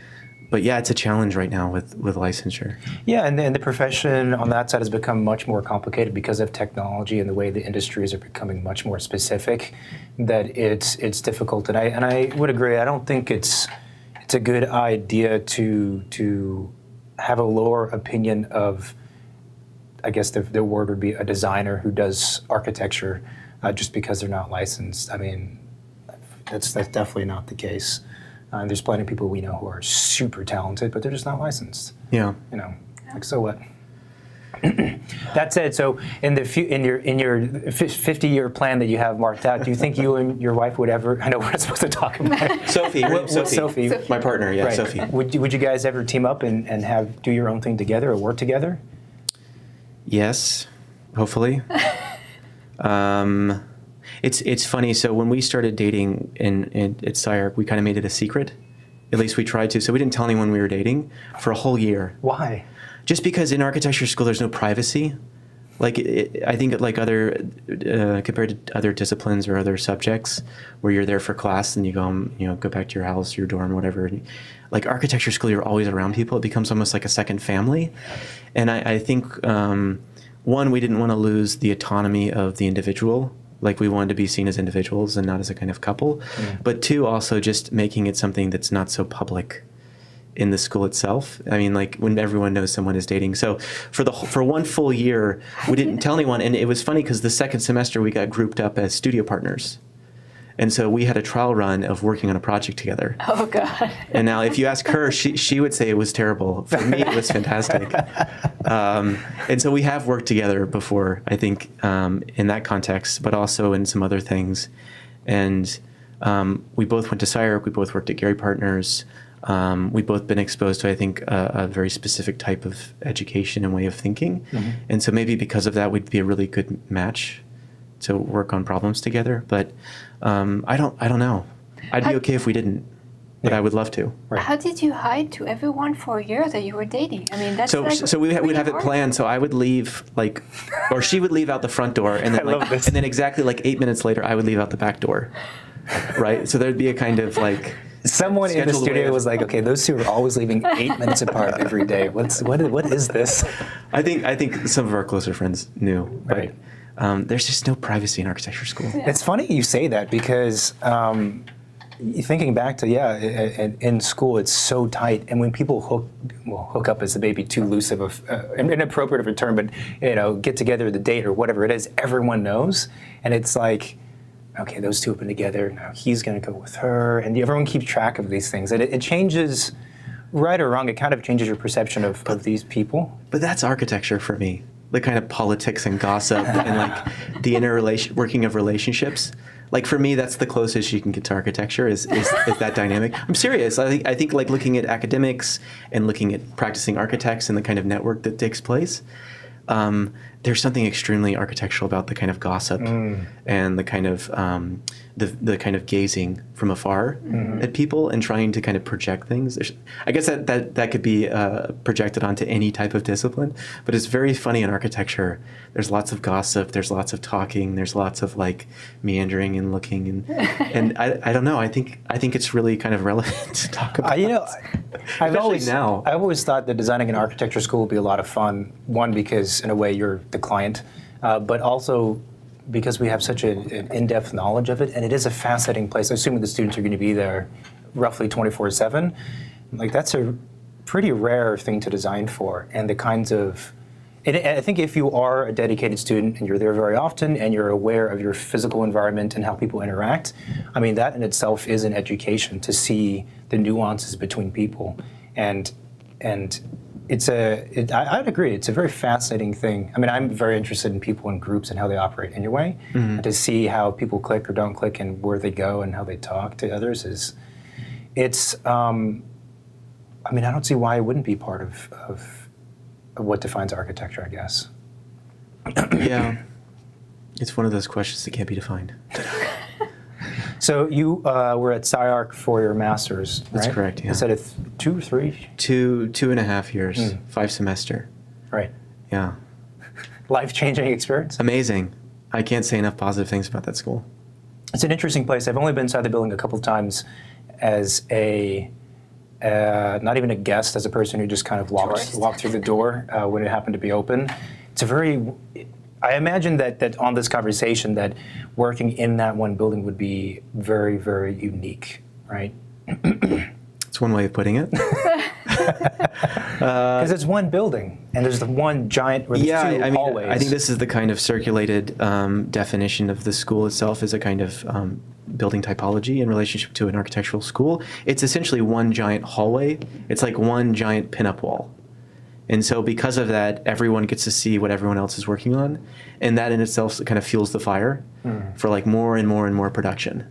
But yeah, it's a challenge right now with licensure. Yeah, and the profession on that side has become much more complicated because of technology and the way the industries are becoming much more specific, that it's difficult. And I would agree. I don't think it's a good idea to have a lower opinion of, I guess the word would be, a designer who does architecture just because they're not licensed. I mean, that's definitely not the case. And there's plenty of people we know who are super talented, but they're just not licensed. Yeah. You know, like, so what? That said, so in your 50-year plan that you have marked out, do you think you and your wife would ever? I know we're not supposed to talk about it. Sophie, my partner, yeah, right. Sophie. Would you guys ever team up and do your own thing together or work together? Yes, hopefully. It's funny. So when we started dating at CyArc, we kind of made it a secret. At least we tried to. So we didn't tell anyone we were dating for a whole year. Why? Just because in architecture school there's no privacy, like I think like other compared to other disciplines or other subjects where you're there for class and you go home, you know, go back to your house, your dorm, whatever. And, like, architecture school, you're always around people. It becomes almost like a second family, and I think one, we didn't want to lose the autonomy of the individual. Like, we wanted to be seen as individuals and not as a kind of couple, but two, also just making it something that's not so public in the school itself. I mean, like, when everyone knows someone is dating. So for one full year, we didn't tell anyone. And it was funny because the second semester we got grouped up as studio partners. And so we had a trial run of working on a project together. Oh, God. And now if you ask her, she would say it was terrible. For me, it was fantastic. And so we have worked together before, I think, in that context, but also in some other things. And we both went to CyArc. We both worked at Gary Partners. We've both been exposed to, I think, a very specific type of education and way of thinking. And so maybe because of that, we'd be a really good match to work on problems together. But I don't know. I'd be okay if we didn't, but I would love to. Right. How did you hide to everyone for a year that you were dating? I mean, that's so. Like, so we'd have it planned. So I would leave, like, or she would leave out the front door, and then like, and then exactly like 8 minutes later, I would leave out the back door. Right. So there'd be a kind of like. Someone in the studio was like, "Okay, those two are always leaving 8 minutes apart every day. What is this?" I think some of our closer friends knew, right? But, there's just no privacy in architecture school. Yeah. It's funny you say that because thinking back to in school it's so tight, and when people hook up is maybe too loose of an inappropriate of a term, but you know, get together, the date or whatever it is, everyone knows, and it's like, okay, those two have been together, now he's going to go with her, and everyone keeps track of these things. And it changes, right or wrong, it kind of changes your perception of these people. But that's architecture for me, the kind of politics and gossip and like the inner working of relationships. Like, for me, that's the closest you can get to architecture is that dynamic. I'm serious. I think like looking at academics and looking at practicing architects and the kind of network that takes place, there's something extremely architectural about the kind of gossip and the kind of the kind of gazing from afar at people and trying to kind of project things. I guess that could be projected onto any type of discipline, but it's very funny in architecture. There's lots of gossip, there's lots of talking, there's lots of like meandering and looking, and I don't know. I think it's really kind of relevant to talk about. You know, I've always thought that designing an architecture school would be a lot of fun. One, because in a way you're the client, but also because we have such an in-depth knowledge of it, and it is a fascinating place. Assuming the students are going to be there roughly 24/7, like that's a pretty rare thing to design for. And the kinds of, and I think if you are a dedicated student and you're there very often and you're aware of your physical environment and how people interact, I mean, that in itself is an education to see the nuances between people. And it's I'd agree, it's a very fascinating thing. I mean, I'm very interested in people and groups and how they operate anyway. To see how people click or don't click and where they go and how they talk to others is, I mean, I don't see why it wouldn't be part of what defines architecture, I guess. Yeah, it's one of those questions that can't be defined. So you were at CyArc for your master's, right? That's correct, yeah. Instead of 2 or 3? 2.5 years, five semester. Right. Yeah. Life-changing experience? Amazing. I can't say enough positive things about that school. It's an interesting place. I've only been inside the building a couple of times as a, not even a guest, as a person who just kind of walked through the door when it happened to be open. It's a very, I imagine that on this conversation that working in that one building would be very, very unique, right? It's one way of putting it. Because it's one building, and there's the one giant, or two hallways. I think this is the kind of circulated definition of the school itself as a kind of building typology in relationship to an architectural school. It's essentially one giant hallway. It's like one giant pinup wall. And so because of that, everyone gets to see what everyone else is working on. And that in itself kind of fuels the fire for like more and more and more production.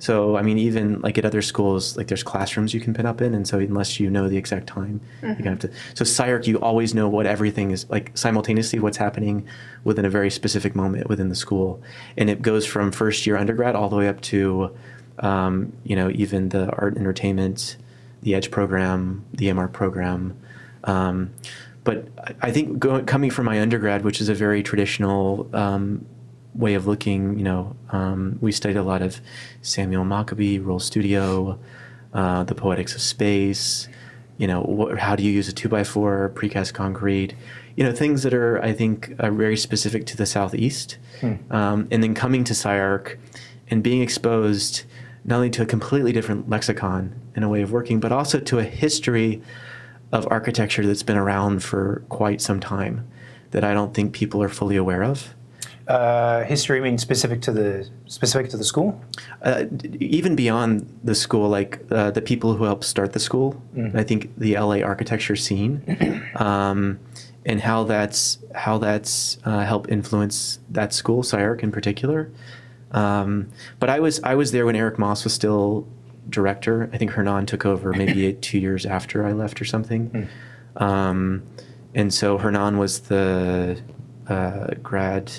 So, I mean, even like at other schools, like there's classrooms you can pin up in. And so unless you know the exact time, you kind of have to. So SCI-Arc, you always know what everything is, like simultaneously what's happening within a very specific moment within the school. And it goes from first year undergrad all the way up to, you know, even the art entertainment, the EDGE program, the MR program. But I think coming from my undergrad, which is a very traditional way of looking, you know, we studied a lot of Samuel Maccabee, Roll Studio, the poetics of space, you know, how do you use a 2x4, precast concrete, you know, things that are, I think, very specific to the Southeast. And then coming to SCI-Arc and being exposed not only to a completely different lexicon and a way of working, but also to a history of architecture that's been around for quite some time that I don't think people are fully aware of. History, I mean, specific to the school? Even beyond the school, like the people who helped start the school, I think the LA architecture scene, and how that's helped influence that school, SCI-Arc in particular. But I was there when Eric Moss was still director. I think Hernan took over maybe 2 years after I left or something. And so Hernan was the grad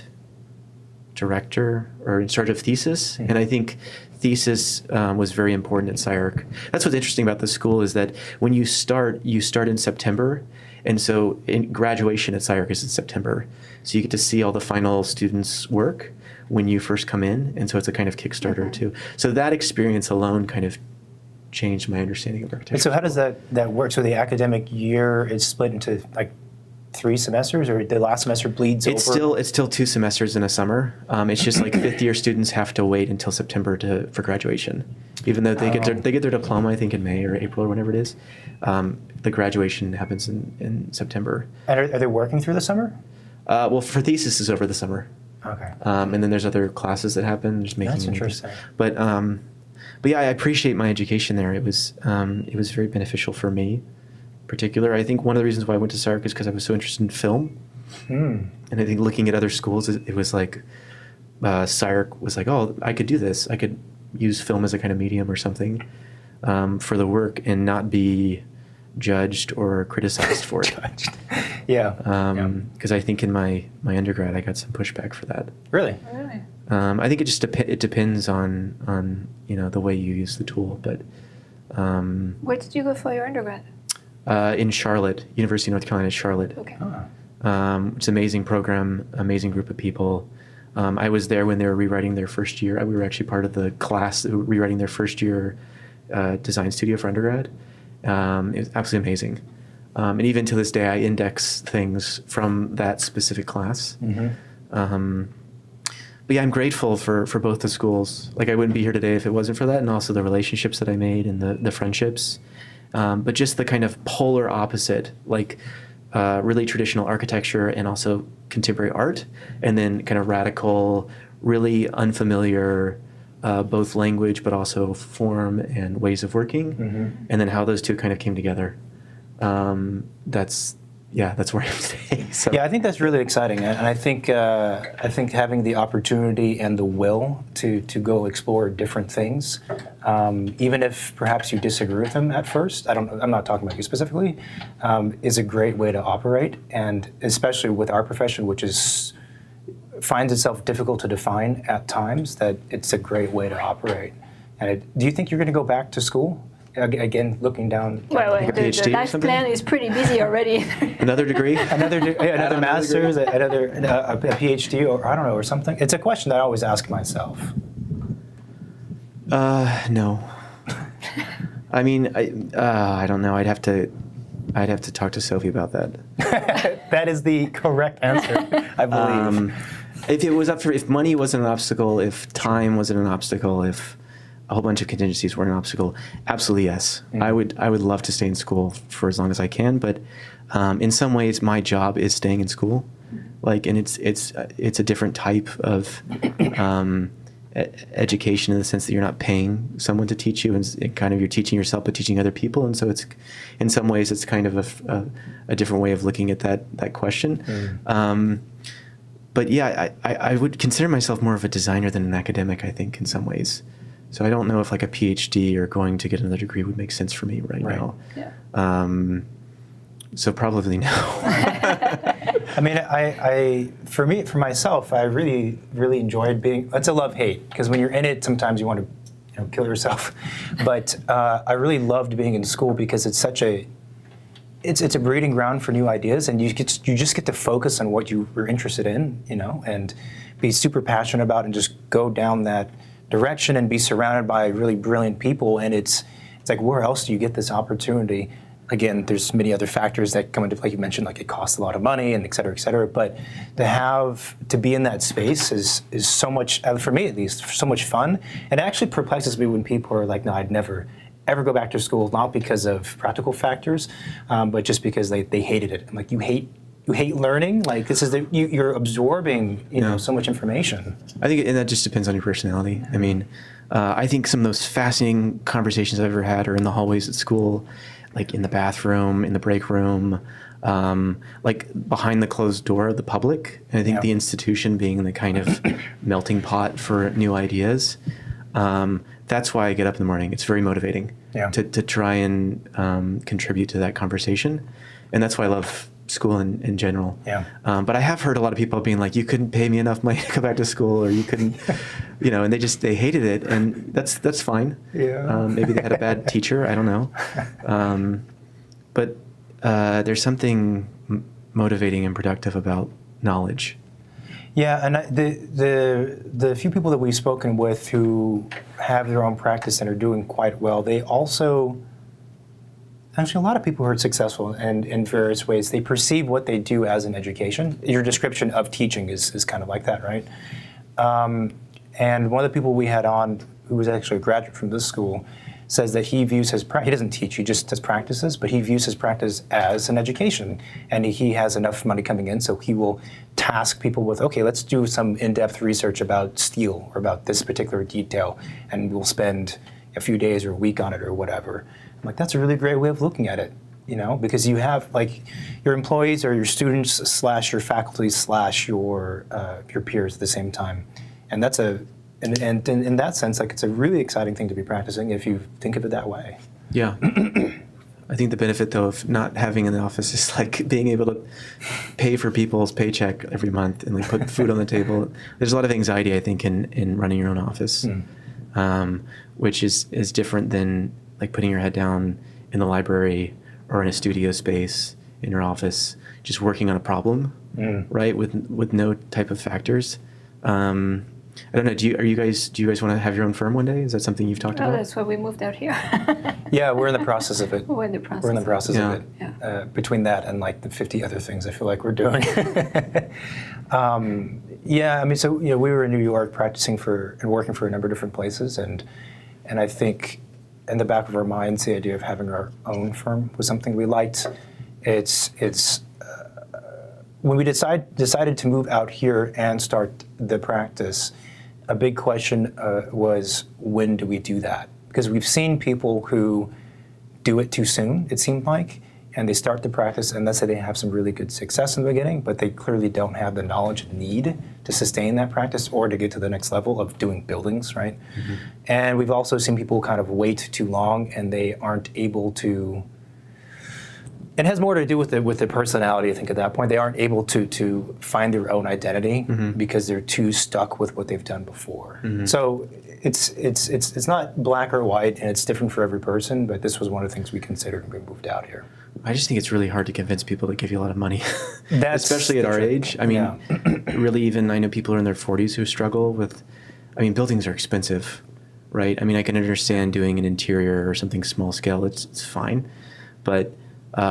director or in charge of thesis. And I think thesis was very important at SCI-Arc. That's what's interesting about the school is that when you start in September. And so in graduation at SCI-Arc is in September. So you get to see all the final students' work when you first come in, and so it's a kind of Kickstarter too. So that experience alone kind of changed my understanding of architecture. And so how does that work? So the academic year is split into like 3 semesters, or the last semester bleeds over? It's still 2 semesters in a summer. It's just like fifth-year students have to wait until September for graduation, even though they get their diploma, I think, in May or April or whenever it is. The graduation happens in September. And are they working through the summer? Well, for thesis is over the summer. Okay. And then there's other classes that happen. That's interesting. But yeah, I appreciate my education there. It was very beneficial for me, in particular. I think one of the reasons why I went to SCI-Arc is because I was so interested in film, and I think looking at other schools, it was like SCI-Arc was like, oh, I could do this. I could use film as a kind of medium or something for the work and not be judged or criticized for it. Yeah. Because I think in my undergrad, I got some pushback for that. Really? I think it just depends on the way you use the tool. But where did you go for your undergrad? In Charlotte, University of North Carolina, Charlotte. Okay. Oh. It's an amazing program, amazing group of people. I was there when they were rewriting their first year. We were actually part of the class that were rewriting their first year design studio for undergrad. It was absolutely amazing. And even to this day, I index things from that specific class. Mm-hmm. But yeah, I'm grateful for both the schools. Like, I wouldn't be here today if it wasn't for that, and also the relationships that I made and the friendships. But just the kind of polar opposite, like really traditional architecture and also contemporary art, and then kind of radical, really unfamiliar, both language but also form and ways of working, mm-hmm. and then how those two kind of came together. That's where I'm staying. So. Yeah, I think that's really exciting, and I think having the opportunity and the will to go explore different things, even if perhaps you disagree with them at first. I'm not talking about you specifically. Is a great way to operate, and especially with our profession, which finds itself difficult to define at times. That it's a great way to operate. And do you think you're going to go back to school? Again, looking down. Well, the life plan is pretty busy already. Another degree, another master's, another PhD, or I don't know, or something. It's a question that I always ask myself. No. I mean, I don't know. I'd have to talk to Sophie about that. That is the correct answer, I believe. If it was if money wasn't an obstacle, if time wasn't an obstacle, if a whole bunch of contingencies were an obstacle, absolutely yes. Mm-hmm. I would love to stay in school for as long as I can, but in some ways my job is staying in school. Like, and it's a different type of education in the sense that you're not paying someone to teach you, and kind of you're teaching yourself but teaching other people, and so it's, in some ways, it's kind of a different way of looking at that question. Mm-hmm. But yeah, I would consider myself more of a designer than an academic, I think, in some ways. So I don't know if like a PhD or going to get another degree would make sense for me right now. Yeah. So probably no. I mean, for myself, I really, really enjoyed being. It's a love-hate, because when you're in it, sometimes you want to, kill yourself. But I really loved being in school, because it's such a, it's a breeding ground for new ideas, and you just get to focus on what you were interested in, and be super passionate about, and just go down that direction and be surrounded by really brilliant people. And it's like, where else do you get this opportunity? Again, there's many other factors that come into play. You mentioned, like, it costs a lot of money, and et cetera, but to be in that space is so much, for me at least, so much fun. And it actually perplexes me when people are like, no, I'd never ever go back to school, not because of practical factors, but just because they hated it. I'm like, you hate learning? Like, this is you're absorbing, so much information. I think, and that just depends on your personality. I mean, I think some of those fascinating conversations I've ever had are in the hallways at school, like in the bathroom, in the break room, like behind the closed door of the public. And I think the institution being the kind of melting pot for new ideas. That's why I get up in the morning. It's very motivating to try and contribute to that conversation. And that's why I love school in general. Yeah. But I have heard a lot of people being like, you couldn't pay me enough money to go back to school, or you couldn't, and they hated it. And that's fine. Yeah. Maybe they had a bad teacher. I don't know. But there's something motivating and productive about knowledge. Yeah, and the few people that we've spoken with who have their own practice and are doing quite well, they also, actually, a lot of people who are successful and in various ways, they perceive what they do as an education. Your description of teaching is kind of like that, right? And one of the people we had on, who was actually a graduate from this school, says that he views his practice, he doesn't teach, he just does practices, but he views his practice as an education. And he has enough money coming in, so he will task people with, okay, let's do some in-depth research about steel or about this particular detail, and we'll spend a few days or a week on it or whatever. Like, that's a really great way of looking at it, because you have, like, your employees or your students / your faculty / your peers at the same time, and that's and in that sense, like, it's a really exciting thing to be practicing if you think of it that way. Yeah, I think the benefit, though, of not having an office is like being able to pay for people's paycheck every month and like put food on the table. There's a lot of anxiety, I think, in running your own office, which is different than like putting your head down in the library or in a studio space in your office, just working on a problem, right? With no type of factors. I don't know. Do you guys want to have your own firm one day? Is that something you've talked about? That's why we moved out here. Yeah, we're in the process of it. We're in the process of it. Yeah. Between that and like the 50 other things, I feel like we're doing. Yeah, I mean, so you know, we were in New York practicing for and working for a number of different places, and I think in the back of our minds, the idea of having our own firm was something we liked. It's when we decided to move out here and start the practice, a big question was, when do we do that? Because we've seen people who do it too soon, it seemed like, and they start the practice, and let's say they have some really good success in the beginning, but they clearly don't have the knowledge need to sustain that practice or to get to the next level of doing buildings, right? Mm-hmm. And we've also seen people kind of wait too long, and they aren't able to. It has more to do with the personality, I think, at that point. They aren't able to find their own identity because they're too stuck with what they've done before. So it's not black or white, and it's different for every person, but this was one of the things we considered when we moved out here. I just think it's really hard to convince people to give you a lot of money, especially at our age. I mean, really, even I know people are in their 40s who struggle with, I mean, buildings are expensive, right? I mean, I can understand doing an interior or something small scale. It's fine, but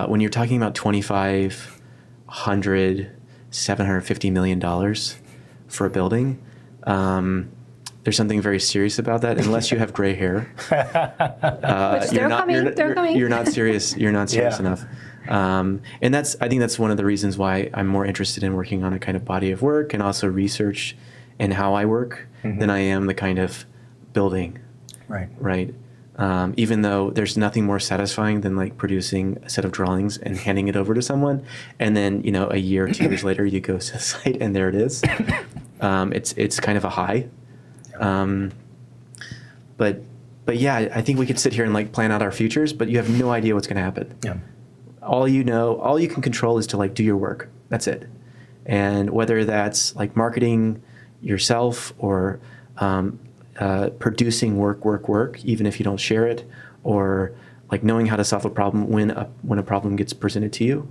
when you're talking about $25, $100, $750 million for a building, there's something very serious about that. Unless you have gray hair, you're not serious enough. And I think that's one of the reasons why I'm more interested in working on a kind of body of work and also research and how I work than I am the kind of building. Right. Right. Even though there's nothing more satisfying than like producing a set of drawings and handing it over to someone, and then you know a year or 2 years later you go to the site and there it is. It's kind of a high, but yeah, I think we could sit here and like plan out our futures, but you have no idea what's going to happen. Yeah. All you can control is to like do your work. That's it, and whether that's like marketing yourself or producing work, even if you don't share it, or like knowing how to solve a problem when a problem gets presented to you.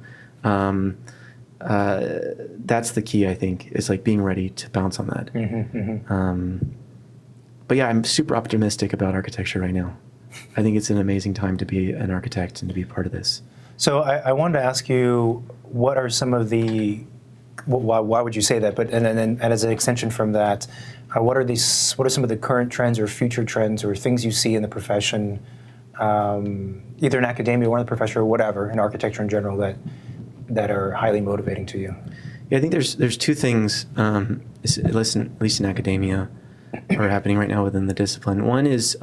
That's the key, I think, is like being ready to bounce on that. But yeah, I'm super optimistic about architecture right now. I think it's an amazing time to be an architect and to be part of this. So I wanted to ask you, what are some of the, why would you say that? But and as an extension from that, what are some of the current trends or future trends or things you see in the profession, either in academia or in the profession or whatever, in architecture in general, that are highly motivating to you? Yeah, I think there's two things, at least in academia, are happening right now within the discipline. One is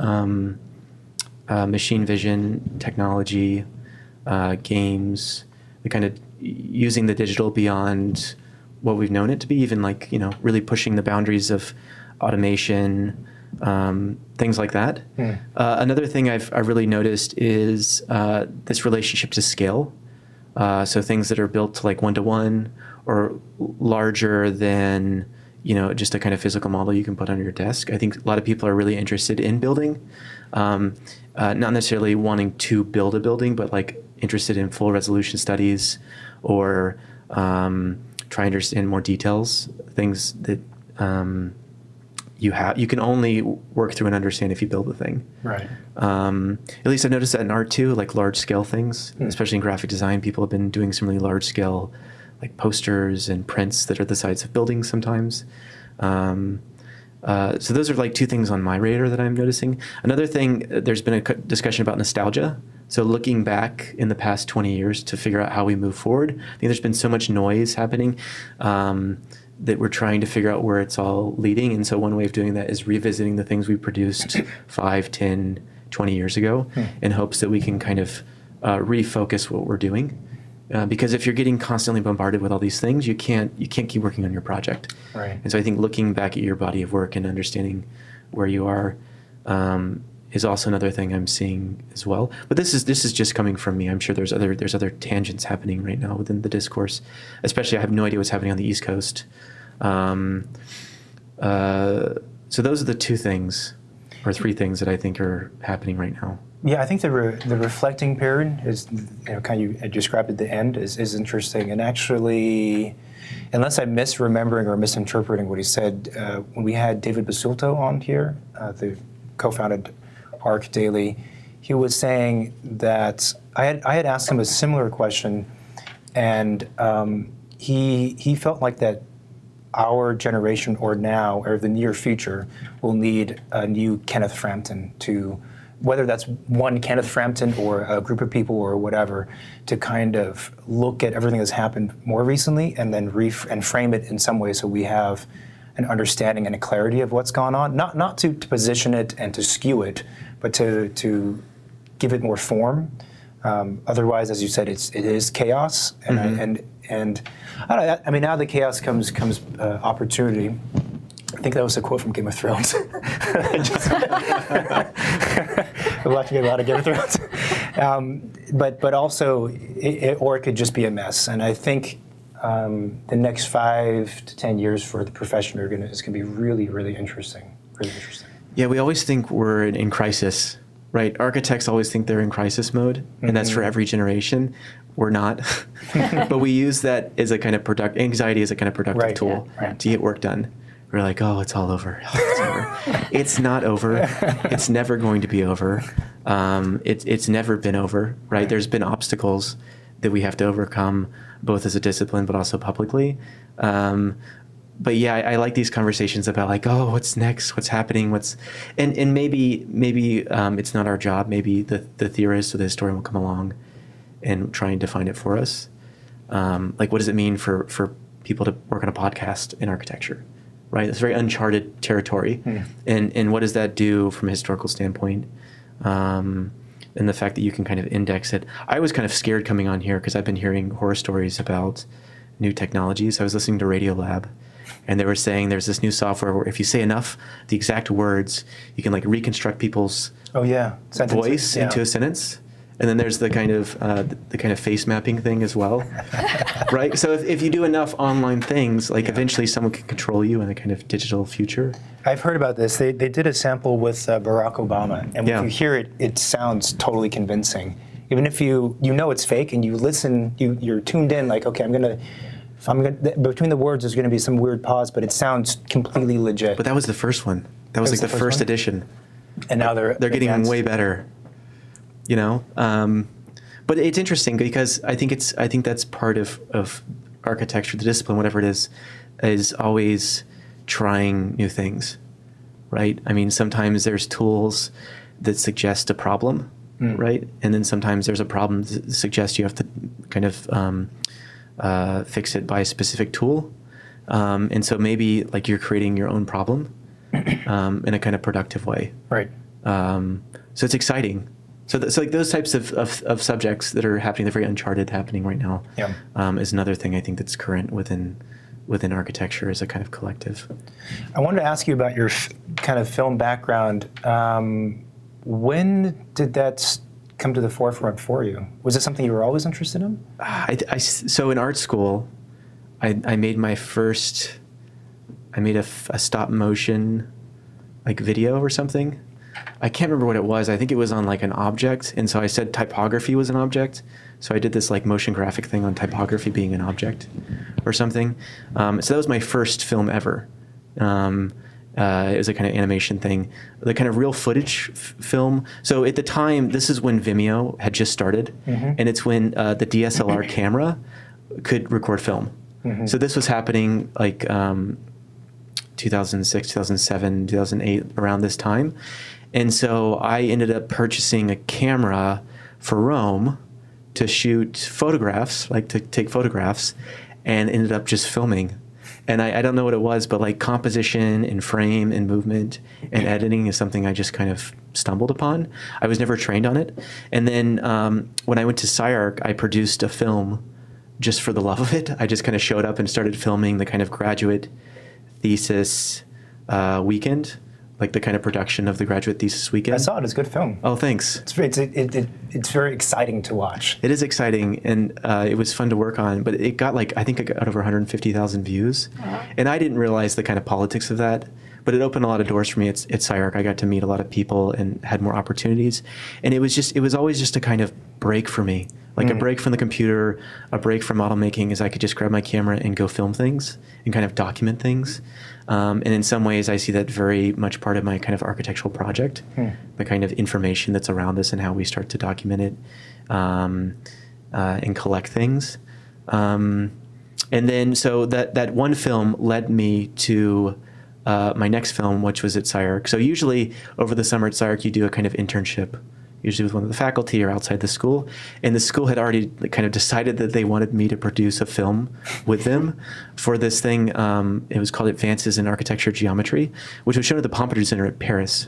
machine vision, technology, games, the kind of using the digital beyond what we've known it to be, even like, you know, really pushing the boundaries of automation, things like that. Another thing I've really noticed is this relationship to scale. So things that are built to like one-to-one or larger than, you know, just a kind of physical model you can put on your desk. I think a lot of people are really interested in building, not necessarily wanting to build a building, but like interested in full resolution studies or try to understand more details, things that you can only work through and understand if you build the thing. Right. At least I've noticed that in art too, like large scale things, especially in graphic design, people have been doing some really large scale, like posters and prints that are the size of buildings sometimes. So those are like two things on my radar that I'm noticing. Another thing, there's been a discussion about nostalgia. So looking back in the past 20 years to figure out how we move forward. I think there's been so much noise happening that we're trying to figure out where it's all leading. And so one way of doing that is revisiting the things we produced 5, 10, 20 years ago in hopes that we can kind of refocus what we're doing. Because if you're getting constantly bombarded with all these things, you can't keep working on your project. Right. And so I think looking back at your body of work and understanding where you are is also another thing I'm seeing as well. But this is just coming from me. I'm sure there's other tangents happening right now within the discourse. Especially, I have no idea what's happening on the East Coast. So those are the two things, or three things that I think are happening right now. Yeah, I think the reflecting period is, you know, kind of you described at the end, is interesting. And actually, unless I'm misremembering or misinterpreting what he said, when we had David Basulto on here, the co-founded Arc Daily, he was saying that I had asked him a similar question, and he felt like that our generation, or now, or the near future, will need a new Kenneth Frampton to. Whether that's one Kenneth Frampton or a group of people or whatever, to kind of look at everything that's happened more recently and then frame it in some way so we have an understanding and a clarity of what's gone on. Not to position it and to skew it, but to give it more form. Otherwise, as you said, it is chaos. And mm-hmm. I mean, now the chaos comes opportunity. I think that was a quote from Game of Thrones. I'm watching a lot of Game of Thrones. But also, it could just be a mess. And I think the next 5 to 10 years for the profession is going to be really, really interesting. Really interesting. Yeah, we always think we're in crisis, right? Architects always think they're in crisis mode, mm-hmm. and that's for every generation. We're not. But we use that as a kind of productive right, tool yeah, right. to get work done. We're like, oh, it's all over. Oh, it's over. It's not over. It's never going to be over. It's never been over, right? There's been obstacles that we have to overcome, both as a discipline but also publicly. But yeah, I like these conversations about like, oh, what's next? What's happening? And maybe it's not our job. Maybe the theorist or the historian will come along and try and define it for us. Like, what does it mean for people to work on a podcast in architecture? Right, it's very uncharted territory, yeah. and what does that do from a historical standpoint? And the fact that you can kind of index it. I was kind of scared coming on here because I've been hearing horror stories about new technologies. I was listening to Radiolab, and they were saying there's this new software where if you say enough, the exact words, you can like reconstruct people's voice yeah. into a sentence. And then there's the kind of face mapping thing as well, right? So if you do enough online things, like yeah. eventually someone can control you in a kind of digital future. I've heard about this. They did a sample with Barack Obama, and yeah. when you hear it, it sounds totally convincing. Even if you know it's fake and you listen, you're tuned in, like, okay, I'm gonna between the words there's gonna be some weird pause, but it sounds completely legit. But that was the first one. That was like the first edition. And now they're getting way better. You know, but it's interesting because I think that's part of architecture, the discipline, whatever it is always trying new things, right? I mean, sometimes there's tools that suggest a problem, right? And then sometimes there's a problem that suggests you have to kind of fix it by a specific tool. And so maybe like you're creating your own problem in a kind of productive way. Right. So it's exciting. So like those types of subjects that are happening, they're very uncharted happening right now, yeah. Is another thing I think that's current within architecture as a kind of collective. I wanted to ask you about your kind of film background. When did that come to the forefront for you? Was it something you were always interested in? So in art school, I made my first, I made a stop motion like video or something. I can't remember what it was. I think it was on like an object. And so I said typography was an object. So I did this like motion graphic thing on typography being an object or something. So that was my first film ever. It was a kind of animation thing, the kind of real footage film. So at the time, this is when Vimeo had just started. Mm-hmm. And it's when the DSLR camera could record film. Mm-hmm. So this was happening like 2006, 2007, 2008, around this time. And so I ended up purchasing a camera for Rome to shoot photographs, like to take photographs, and ended up just filming. And I don't know what it was, but like composition and frame and movement and editing is something I just kind of stumbled upon. I was never trained on it. And then when I went to CyArc, I produced a film just for the love of it. I just kind of showed up and started filming the kind of graduate thesis weekend. like the kind of production of the Graduate Thesis Weekend? I saw it. It's a good film. Oh, thanks. It's very exciting to watch. It is exciting, and it was fun to work on. But it got like, I think it got over 150,000 views, and I didn't realize the kind of politics of that. But it opened a lot of doors for me at CyArc. I got to meet a lot of people and had more opportunities. And it was always just a kind of break for me, like a break from the computer, a break from model making, is I could just grab my camera and go film things and kind of document things. And in some ways, I see that very much part of my kind of architectural project, the kind of information that's around us and how we start to document it and collect things. And then so that one film led me to my next film, which was at CyArc. So usually over the summer at CyArc, you do a kind of internship, usually with one of the faculty or outside the school. And the school had already kind of decided that they wanted me to produce a film with them for this thing. It was called Advances in Architecture Geometry, which was shown at the Pompidou Center at Paris.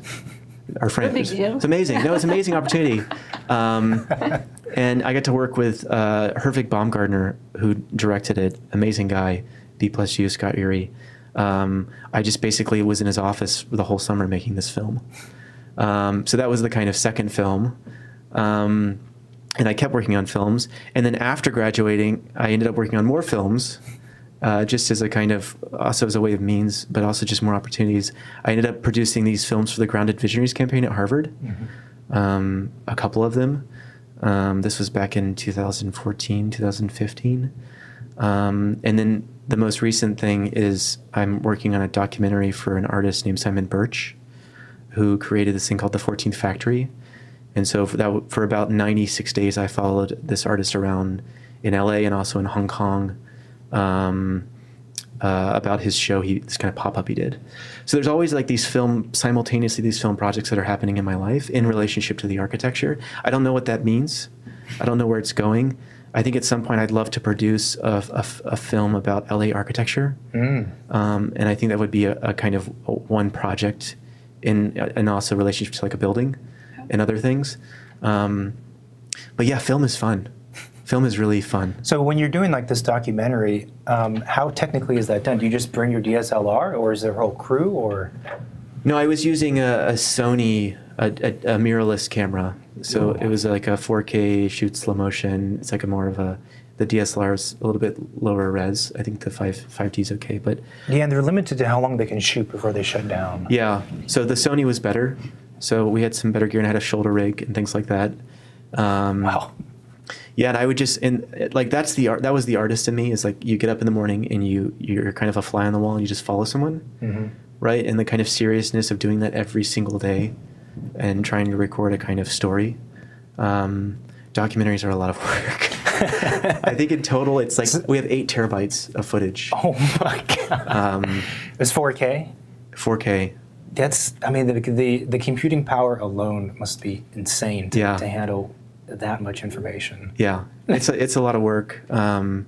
Our friend, it's amazing. No, it's an amazing opportunity. And I got to work with Hervik Baumgartner, who directed it. Amazing guy, B+U, Scott Urie. I just basically was in his office the whole summer making this film. So that was the kind of second film. And I kept working on films. And then after graduating, I ended up working on more films, just as a kind of, also as a way of means, but also just more opportunities. I ended up producing these films for the Grounded Visionaries campaign at Harvard, a couple of them. This was back in 2014, 2015. And then the most recent thing is I'm working on a documentary for an artist named Simon Birch, who created this thing called The 14th Factory. And so for about 96 days, I followed this artist around in LA and also in Hong Kong about his show, this kind of pop-up he did. So there's always like these simultaneously these film projects that are happening in my life in relationship to the architecture. I don't know what that means. I don't know where it's going. I think at some point I'd love to produce a film about LA architecture. And I think that would be a kind of one project and also relationship to like a building and other things. But yeah, film is fun. Film is really fun. So when you're doing like this documentary, how technically is that done? Do you just bring your DSLR or is there a whole crew or? No, I was using a Sony, a mirrorless camera. So it was like a 4K shoot slow motion. It's like a more of a, the DSLR is a little bit lower res. I think the 5D is okay, but. Yeah, and they're limited to how long they can shoot before they shut down. Yeah, so the Sony was better. So we had some better gear and I had a shoulder rig and things like that. Wow. Yeah, and I would just, and like that's the art, that was the artist in me, is like you get up in the morning and you're kind of a fly on the wall and you just follow someone, right? And the kind of seriousness of doing that every single day and trying to record a kind of story. Documentaries are a lot of work. I think in total it's like we have 8 terabytes of footage. Oh my God. It's 4K? 4K. That's, I mean, the computing power alone must be insane to handle that much information. Yeah, it's a lot of work. But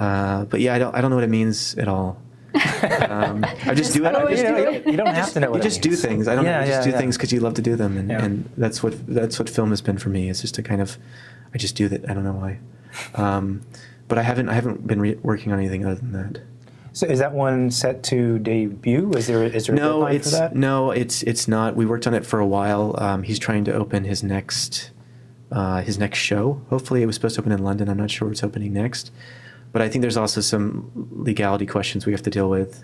yeah, I don't know what it means at all. I just do it. You don't have to know what it means. You just do things. I just do things because you love to do them, and that's what film has been for me. It's just a kind of, I just do that. I don't know why, but I haven't been working on anything other than that. So is that one set to debut? Is there a deadline for that? No, it's not. We worked on it for a while. He's trying to open his next show. Hopefully, it was supposed to open in London. I'm not sure where it's opening next. But I think there's also some legality questions we have to deal with.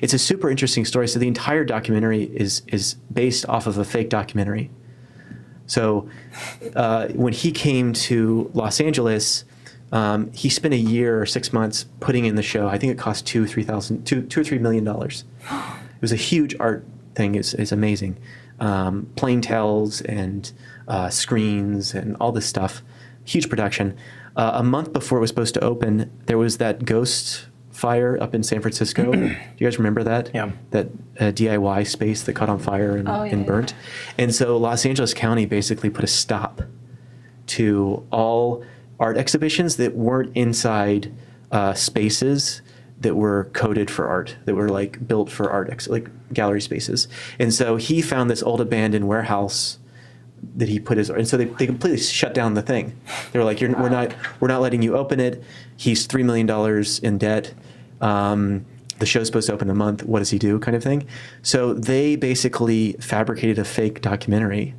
It's a super interesting story. So the entire documentary is based off of a fake documentary. So when he came to Los Angeles, he spent a year or 6 months putting in the show. I think it cost $2 or $3 million. It was a huge art thing. It's amazing. Plain tells and screens and all this stuff. Huge production. A month before it was supposed to open, there was that ghost fire up in San Francisco. Do you guys remember that? Yeah. That DIY space that caught on fire and burnt. And so Los Angeles County basically put a stop to all art exhibitions that weren't inside spaces that were coded for art, that were like built for art, like gallery spaces. And so he found this old abandoned warehouse that he put his, and so they completely shut down the thing. They were like, we're not letting you open it. He's $3 million in debt. the show's supposed to open in a month, what does he do kind of thing. So they basically fabricated a fake documentary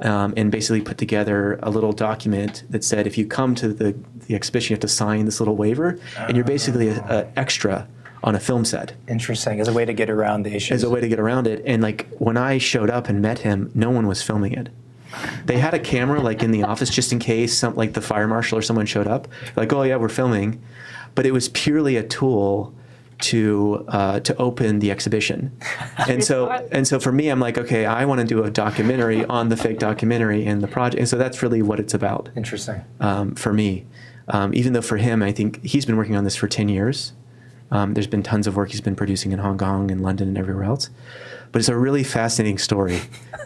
and basically put together a little document that said if you come to the exhibition, you have to sign this little waiver, and you're basically an extra on a film set. Interesting, as a way to get around the issues. As a way to get around it. And like when I showed up and met him, no one was filming it. They had a camera like in the office just in case some, like the fire marshal or someone showed up. Like, oh yeah, we're filming. But it was purely a tool to open the exhibition. And so for me, I'm like, okay, I want to do a documentary on the fake documentary and the project. And so that's really what it's about. Interesting. For me. Even though for him, I think he's been working on this for 10 years. There's been tons of work he's been producing in Hong Kong and London and everywhere else. But it's a really fascinating story.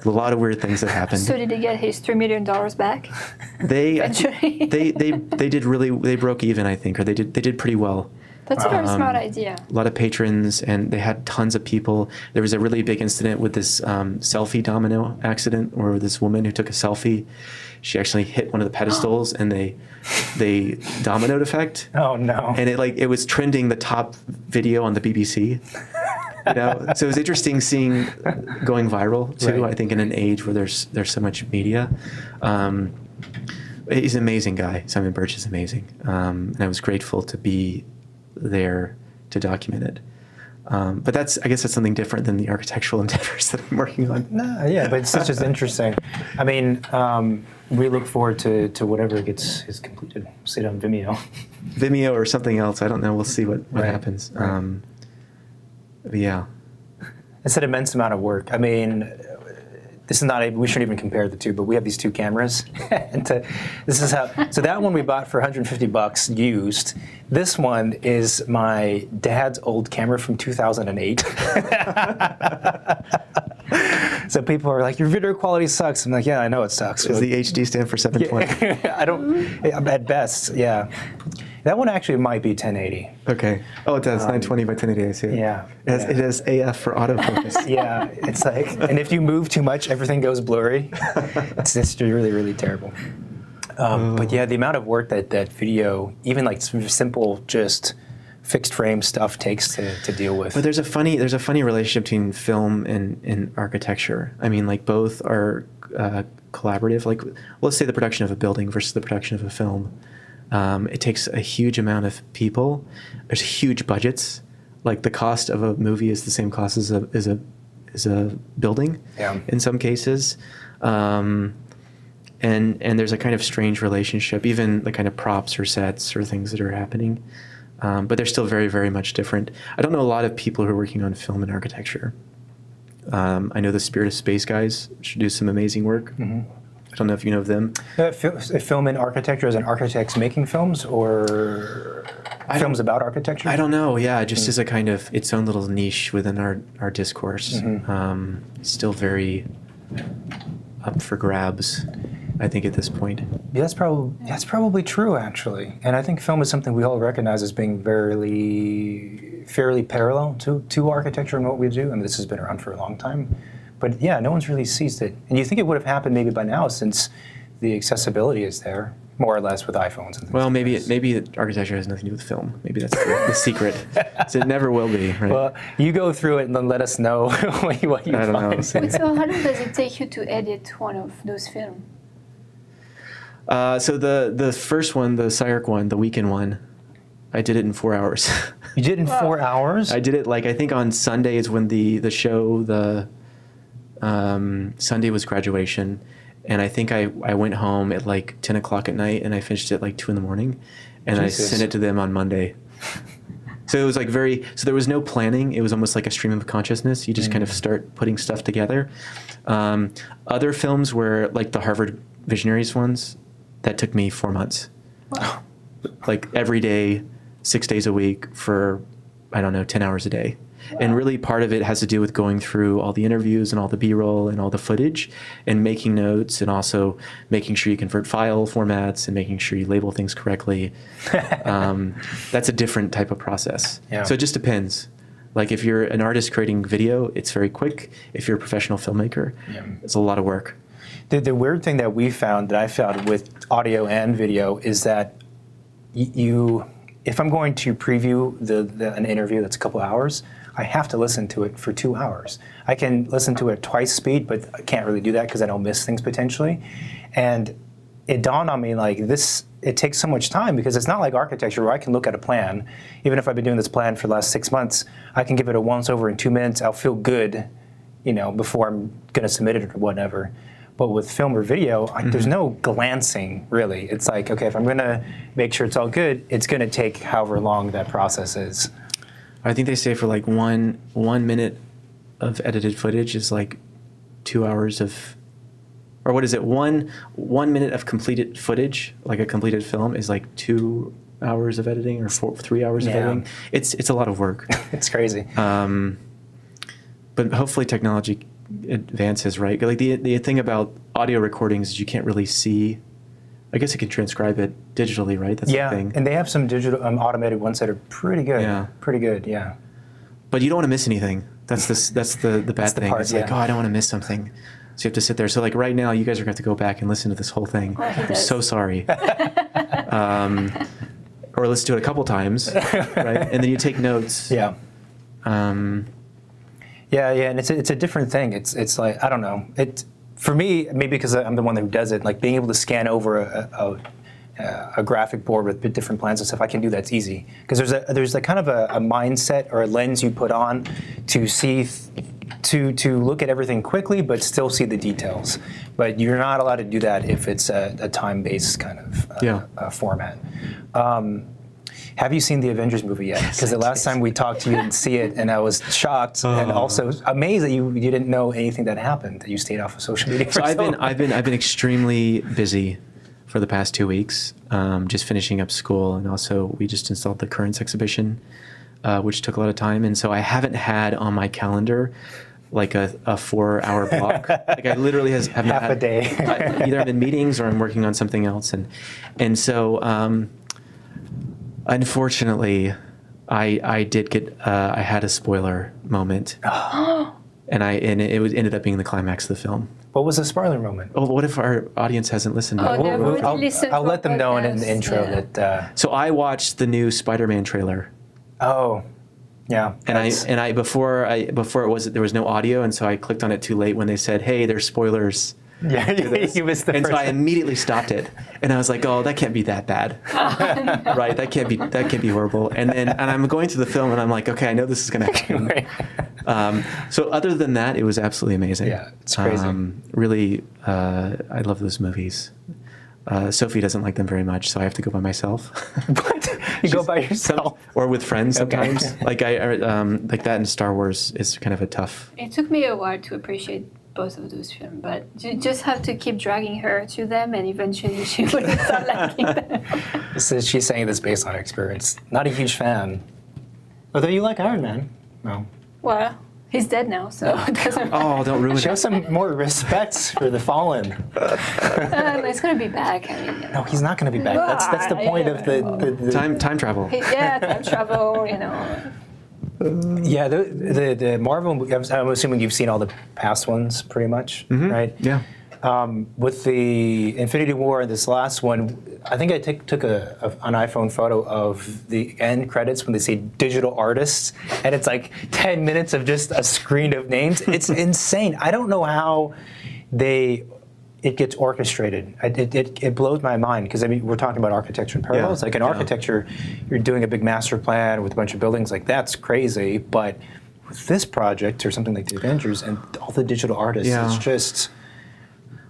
A lot of weird things that happened. So did he get his $3 million back? They did really, they broke even, I think, or they did pretty well. That's a very smart idea. A lot of patrons, and they had tons of people. There was a really big incident with this selfie domino accident, where this woman who took a selfie, she actually hit one of the pedestals, and they dominoed effect. Oh no! And it was trending the top video on the BBC. You know, so it was interesting seeing going viral too. Right. I think in an age where there's so much media. He's an amazing guy. Simon Birch is amazing, and I was grateful to be there to document it. But that's, I guess that's something different than the architectural endeavors that I'm working on. No, yeah, but it's such as interesting. I mean, we look forward to whatever is completed. We'll see it on Vimeo. Vimeo or something else, I don't know. We'll see what happens. Right. But yeah. It's an immense amount of work. I mean, this is not, we shouldn't even compare the two, but we have these two cameras. And this is how, so that one we bought for 150 bucks used. This one is my dad's old camera from 2008. So people are like, your video quality sucks. I'm like, yeah, I know it sucks. Does the HD stand for 720? I don't, at best, yeah. That one actually might be 1080. Okay. Oh, it does. 920 by 1080, I see. Yeah. It has AF for autofocus. Yeah. It's like, and if you move too much, everything goes blurry. It's just really, really terrible. But yeah, the amount of work that video, even like simple, just fixed frame stuff takes to deal with. But there's a funny relationship between film and architecture. I mean, like both are collaborative. Like, let's say the production of a building versus the production of a film. It takes a huge amount of people. There's huge budgets. Like the cost of a movie is the same cost as a building, yeah, in some cases. And there's a kind of strange relationship, even the kind of props or sets or things that are happening. But they're still very, very much different. I don't know a lot of people who are working on film and architecture. I know the Spirit of Space guys should do some amazing work. Mm-hmm. I don't know if you know of them. Film and architecture as in architects making films, or films about architecture? I don't know, yeah, just as a kind of its own little niche within our discourse. Mm-hmm. Still very up for grabs, I think, at this point. Yeah, that's probably true, actually. And I think film is something we all recognize as being fairly parallel to architecture and what we do. I mean, this has been around for a long time. But yeah, no one's really seized it. And you think it would have happened maybe by now, since the accessibility is there, more or less, with iPhones and things. Well, maybe architecture has nothing to do with film. Maybe that's the secret. So it never will be, right? Well, you go through it and then let us know what you find. I don't know. So how long does it take you to edit one of those films? So the first one, the CyArk one, the weekend one, I did it in 4 hours. You did it in 4 hours? I did it, like, I think on Sunday is when the show, Sunday was graduation, and I think I went home at like 10 o'clock at night, and I finished it at like 2 in the morning, and Jesus. I sent it to them on Monday. So it was like so there was no planning. It was almost like a stream of consciousness. You just kind of start putting stuff together. Other films were like the Harvard Visionaries ones. That took me 4 months. Wow. Like every day, 6 days a week for, I don't know, 10 hours a day. Wow. And really part of it has to do with going through all the interviews and all the B-roll and all the footage and making notes, and also making sure you convert file formats and making sure you label things correctly. That's a different type of process. Yeah. So it just depends. Like if you're an artist creating video, it's very quick. If you're a professional filmmaker, yeah, it's a lot of work. The weird thing that I found with audio and video is that you if I'm going to preview an interview that's a couple hours, I have to listen to it for 2 hours. I can listen to it at twice speed, but I can't really do that because I don't miss things potentially. And it dawned on me, like, this, it takes so much time because it's not like architecture where I can look at a plan. Even if I've been doing this plan for the last 6 months, I can give it a once over in 2 minutes. I'll feel good, you know, before I'm going to submit it or whatever. But with film or video, mm-hmm. There's no glancing, really. It's like, okay, if I'm going to make sure it's all good, it's going to take however long that process is. I think they say for like one minute of edited footage is like 2 hours of, or what is it? One minute of completed footage, like a completed film, is like 2 hours of editing or 3 hours of editing. It's a lot of work. It's crazy. But hopefully technology advances, right? Like the thing about audio recordings is you can't really see. I guess you can transcribe it digitally, right? That's the thing. Yeah, and they have some digital automated ones that are pretty good. Yeah, pretty good. Yeah, but you don't want to miss anything. That's this. That's the bad thing. It's like, oh, I don't want to miss something. So you have to sit there. So like right now, you guys are going to have to go back and listen to this whole thing. Oh, I'm so sorry. Or let's do it a couple times, right? And then you take notes. Yeah. Yeah, and it's a different thing. It's like, I don't know. For me, maybe because I'm the one who does it, like being able to scan over a graphic board with different plans and stuff, I can do that's easy. Because there's a kind of a mindset or a lens you put on to see, to look at everything quickly, but still see the details. But you're not allowed to do that if it's a time-based kind of format. Have you seen the Avengers movie yet? Because the last time we talked, you didn't see it, and I was shocked and also amazed that you didn't know anything that happened, that you stayed off of social media. So I've been extremely busy for the past 2 weeks, just finishing up school, and also we just installed the Currents exhibition, which took a lot of time, and so I haven't had on my calendar like a 4 hour block. Like I literally have not had a day. Either I'm in meetings or I'm working on something else, and so. Unfortunately, I did get I had a spoiler moment, and it ended up being the climax of the film. What was the spoiler moment? Oh, what if our audience hasn't listened? Oh, no, I'll let them know in the intro that. So I watched the new Spider-Man trailer. Oh, yeah. And I before it was there was no audio, and so I clicked on it too late when they said, "Hey, there's spoilers." Yeah, you missed the first. And so I immediately stopped it, and I was like, "Oh, that can't be that bad, oh, no. Right? That can't be horrible." And then, and I'm going through the film, and I'm like, "Okay, I know this is going to happen." Right. So other than that, it was absolutely amazing. Yeah, it's crazy. Really, I love those movies. Sophie doesn't like them very much, so I have to go by myself. What? You go by yourself? Or with friends sometimes. Okay. Like like that in Star Wars is kind of a tough. It took me a while to appreciate both of those films, but you just have to keep dragging her to them, and eventually she would start liking them. So she's saying this based on experience. Not a huge fan. Although you like Iron Man. No. Well, he's dead now, so it doesn't matter. Oh, don't ruin it. Show some more respect for the fallen. He's going to be back. I mean, you know. No, he's not going to be back. That's the point of the time travel. Yeah, time travel, you know. Yeah, the Marvel movies, I'm assuming you've seen all the past ones pretty much, right? Yeah. With the Infinity War and this last one, I think I took an iPhone photo of the end credits when they say digital artists, and it's like 10 minutes of just a screen of names. It's insane. I don't know how it gets orchestrated. It blows my mind, because I mean, we're talking about architecture in parallels. Yeah, like in architecture, you're doing a big master plan with a bunch of buildings, like that's crazy, but with this project or something like the Avengers and all the digital artists, it's just...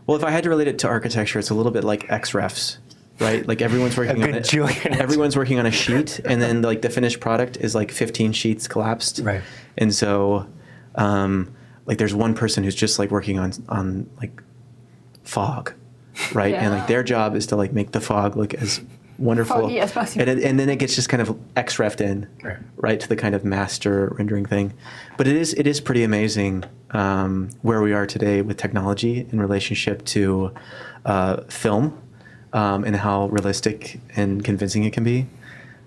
Well, if I had to relate it to architecture, it's a little bit like XREFs, right? Like everyone's working on it. Everyone's working on a sheet, and then like the finished product is like 15 sheets collapsed. Right. And so like there's one person who's just like working on like fog, right? And like their job is to like make the fog look as wonderful as possible, and then it gets just kind of XREF'd in, right, to the kind of master rendering thing. But it is pretty amazing where we are today with technology in relationship to film, and how realistic and convincing it can be.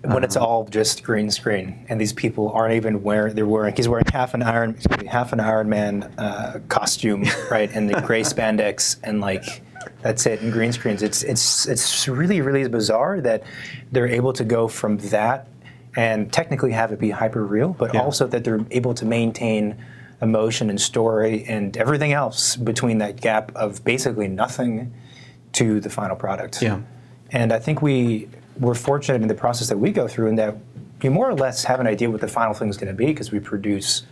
When it's all just green screen, and these people aren't even he's wearing half an Iron Man costume, right, and the gray spandex, and like That's it, in green screens. It's really bizarre that they're able to go from that and technically have it be hyper-real, but also that they're able to maintain emotion and story and everything else between that gap of basically nothing to the final product. Yeah. And I think we're fortunate in the process that we go through in that you more or less have an idea what the final thing is going to be because we produce,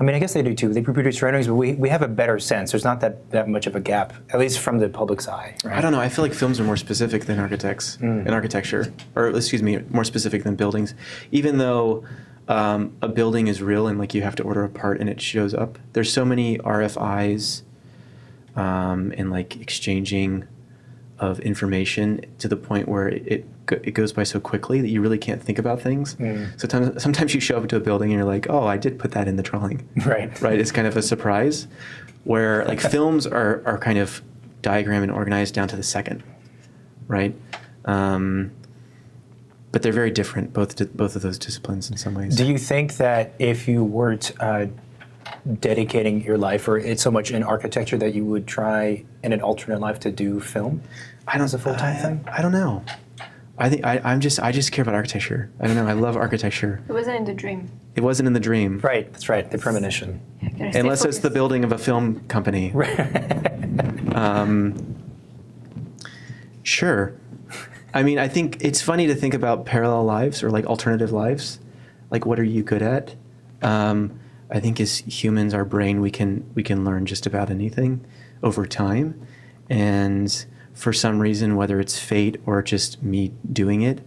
I mean, I guess they do too. They produce renderings, but we have a better sense. There's not that much of a gap, at least from the public's eye. Right? I don't know. I feel like films are more specific than architects in architecture, or excuse me, more specific than buildings, even though a building is real and like you have to order a part and it shows up. There's so many RFIs and like exchanging of information to the point where it goes by so quickly that you really can't think about things. Sometimes you show up to a building and you're like, oh, I did put that in the drawing. Right. It's kind of a surprise. Where like films are kind of diagrammed and organized down to the second, right? But they're very different, both of those disciplines in some ways. Do you think that if you weren't dedicating your life, or it's so much in architecture, that you would try in an alternate life to do film? As a full-time thing? I don't know. I just care about architecture. I don't know. I love architecture. It wasn't in the dream. It wasn't in the dream. Right. That's right. The premonition. Unless it's the building of a film company. Sure. I mean, I think it's funny to think about parallel lives or like alternative lives. Like, what are you good at? I think as humans, our brain, we can learn just about anything over time. And for some reason, whether it's fate or just me doing it,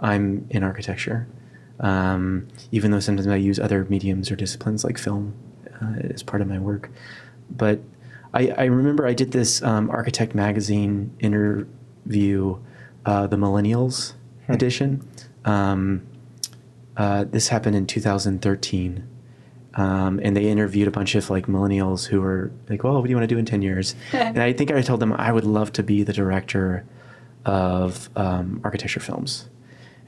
I'm in architecture. Even though sometimes I use other mediums or disciplines like film as part of my work. But I remember I did this Architect Magazine interview, the Millennials edition. This happened in 2013. And they interviewed a bunch of like millennials who were like, well, what do you want to do in 10 years? And I think I told them I would love to be the director of architecture films.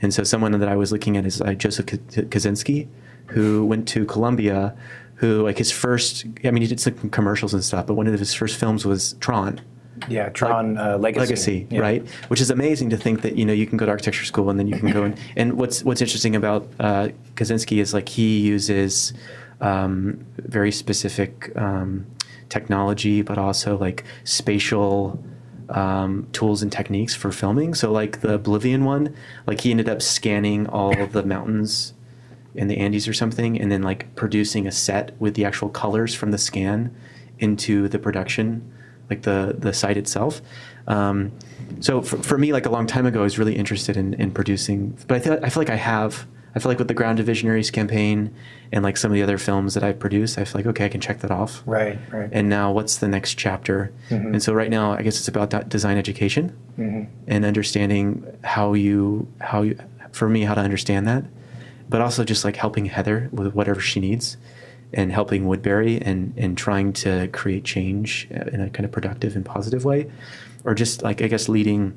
And so someone that I was looking at is Joseph Kaczynski, who went to Columbia, who like his first, I mean, he did some commercials and stuff, but one of his first films was Tron. Yeah, Tron Legacy, right? Which is amazing to think that, you know, you can go to architecture school and then you can go in. And what's interesting about Kaczynski is like he uses very specific technology, but also like spatial tools and techniques for filming. So like the Oblivion one, like he ended up scanning all of the mountains in the Andes or something, and then like producing a set with the actual colors from the scan into the production, like the site itself. So for me, like a long time ago, I was really interested in producing, but I feel like with the Grounded Visionaries campaign and like some of the other films that I've produced, I feel like, okay, I can check that off. Right. And now what's the next chapter? And so right now, I guess it's about that design education and understanding how you, for me, how to understand that, but also just like helping Heather with whatever she needs and helping Woodbury and trying to create change in a kind of productive and positive way, or just like, I guess, leading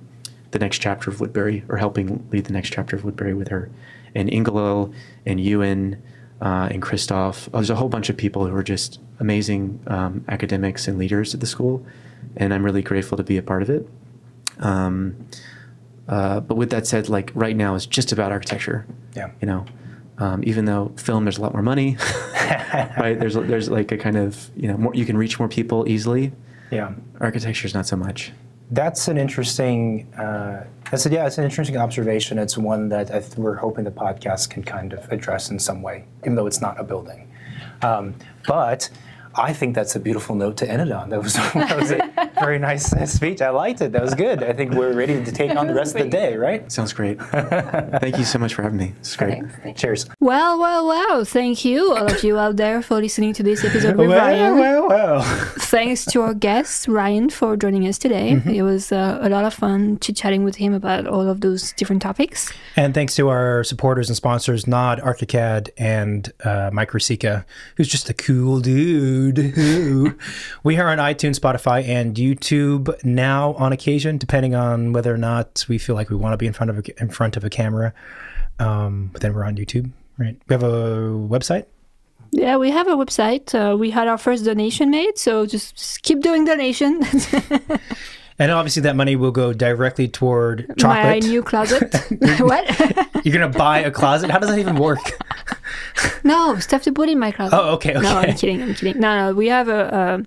the next chapter of Woodbury, or helping lead the next chapter of Woodbury with her. And Ingelo and Ewan and Christoph. There's a whole bunch of people who are just amazing academics and leaders at the school, and I'm really grateful to be a part of it. But with that said, like right now it's just about architecture. Yeah. You know, even though film, there's a lot more money, right? There's like a kind of, you know, more, you can reach more people easily. Yeah. Architecture's not so much. That's an interesting. It's an interesting observation. It's one that we're hoping the podcast can kind of address in some way, even though it's not a building. But I think that's a beautiful note to end it on. That was a very nice speech. I liked it. That was good. I think we're ready to take on the rest of the day, right? Sounds great. Thank you so much for having me. It's great. Thanks. Cheers. Well, well, well. Thank you, all of you out there, for listening to this episode with Ryan. Well, well, well. Thanks to our guest, Ryan, for joining us today. It was a lot of fun chit-chatting with him about all of those different topics. And thanks to our supporters and sponsors, Nod, ArchiCAD, and Mike Rasica, who's just a cool dude. We are on iTunes, Spotify, and YouTube now on occasion, depending on whether or not we feel like we want to be in front of a camera. But then we're on YouTube, right? We have a website. Yeah, we have a website. We had our first donation made, so just keep doing donation. And obviously that money will go directly toward chocolate. My new closet. What? You're going to buy a closet? How does that even work? No, stuff to put in my closet. Oh, okay. No, I'm kidding. No, we have a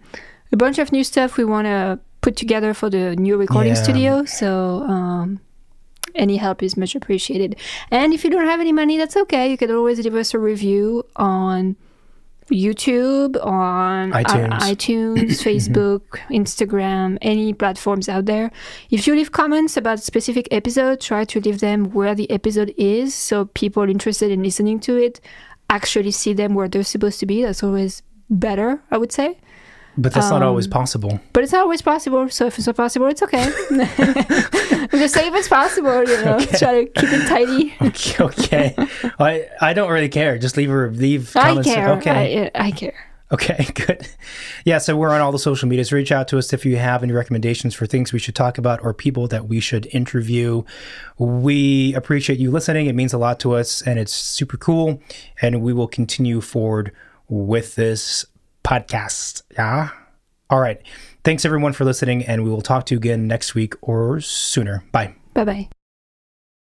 bunch of new stuff we want to put together for the new recording studio. So any help is much appreciated. And if you don't have any money, that's okay. You can always leave us a review on YouTube, on iTunes, Facebook, Instagram, any platforms out there. If you leave comments about a specific episode, try to leave them where the episode is so people interested in listening to it actually see them where they're supposed to be. That's always better, I would say. But that's not always possible. But it's not always possible. So if it's not possible, it's okay. Just say if it's possible, you know, try to keep it tidy. Okay. I don't really care. Just leave comments. I care. Okay. I care. Okay, good. Yeah, so we're on all the social medias. Reach out to us if you have any recommendations for things we should talk about or people that we should interview. We appreciate you listening. It means a lot to us, and it's super cool. And we will continue forward with this podcast. Yeah. All right. Thanks everyone for listening, and we will talk to you again next week or sooner. Bye. Bye-bye.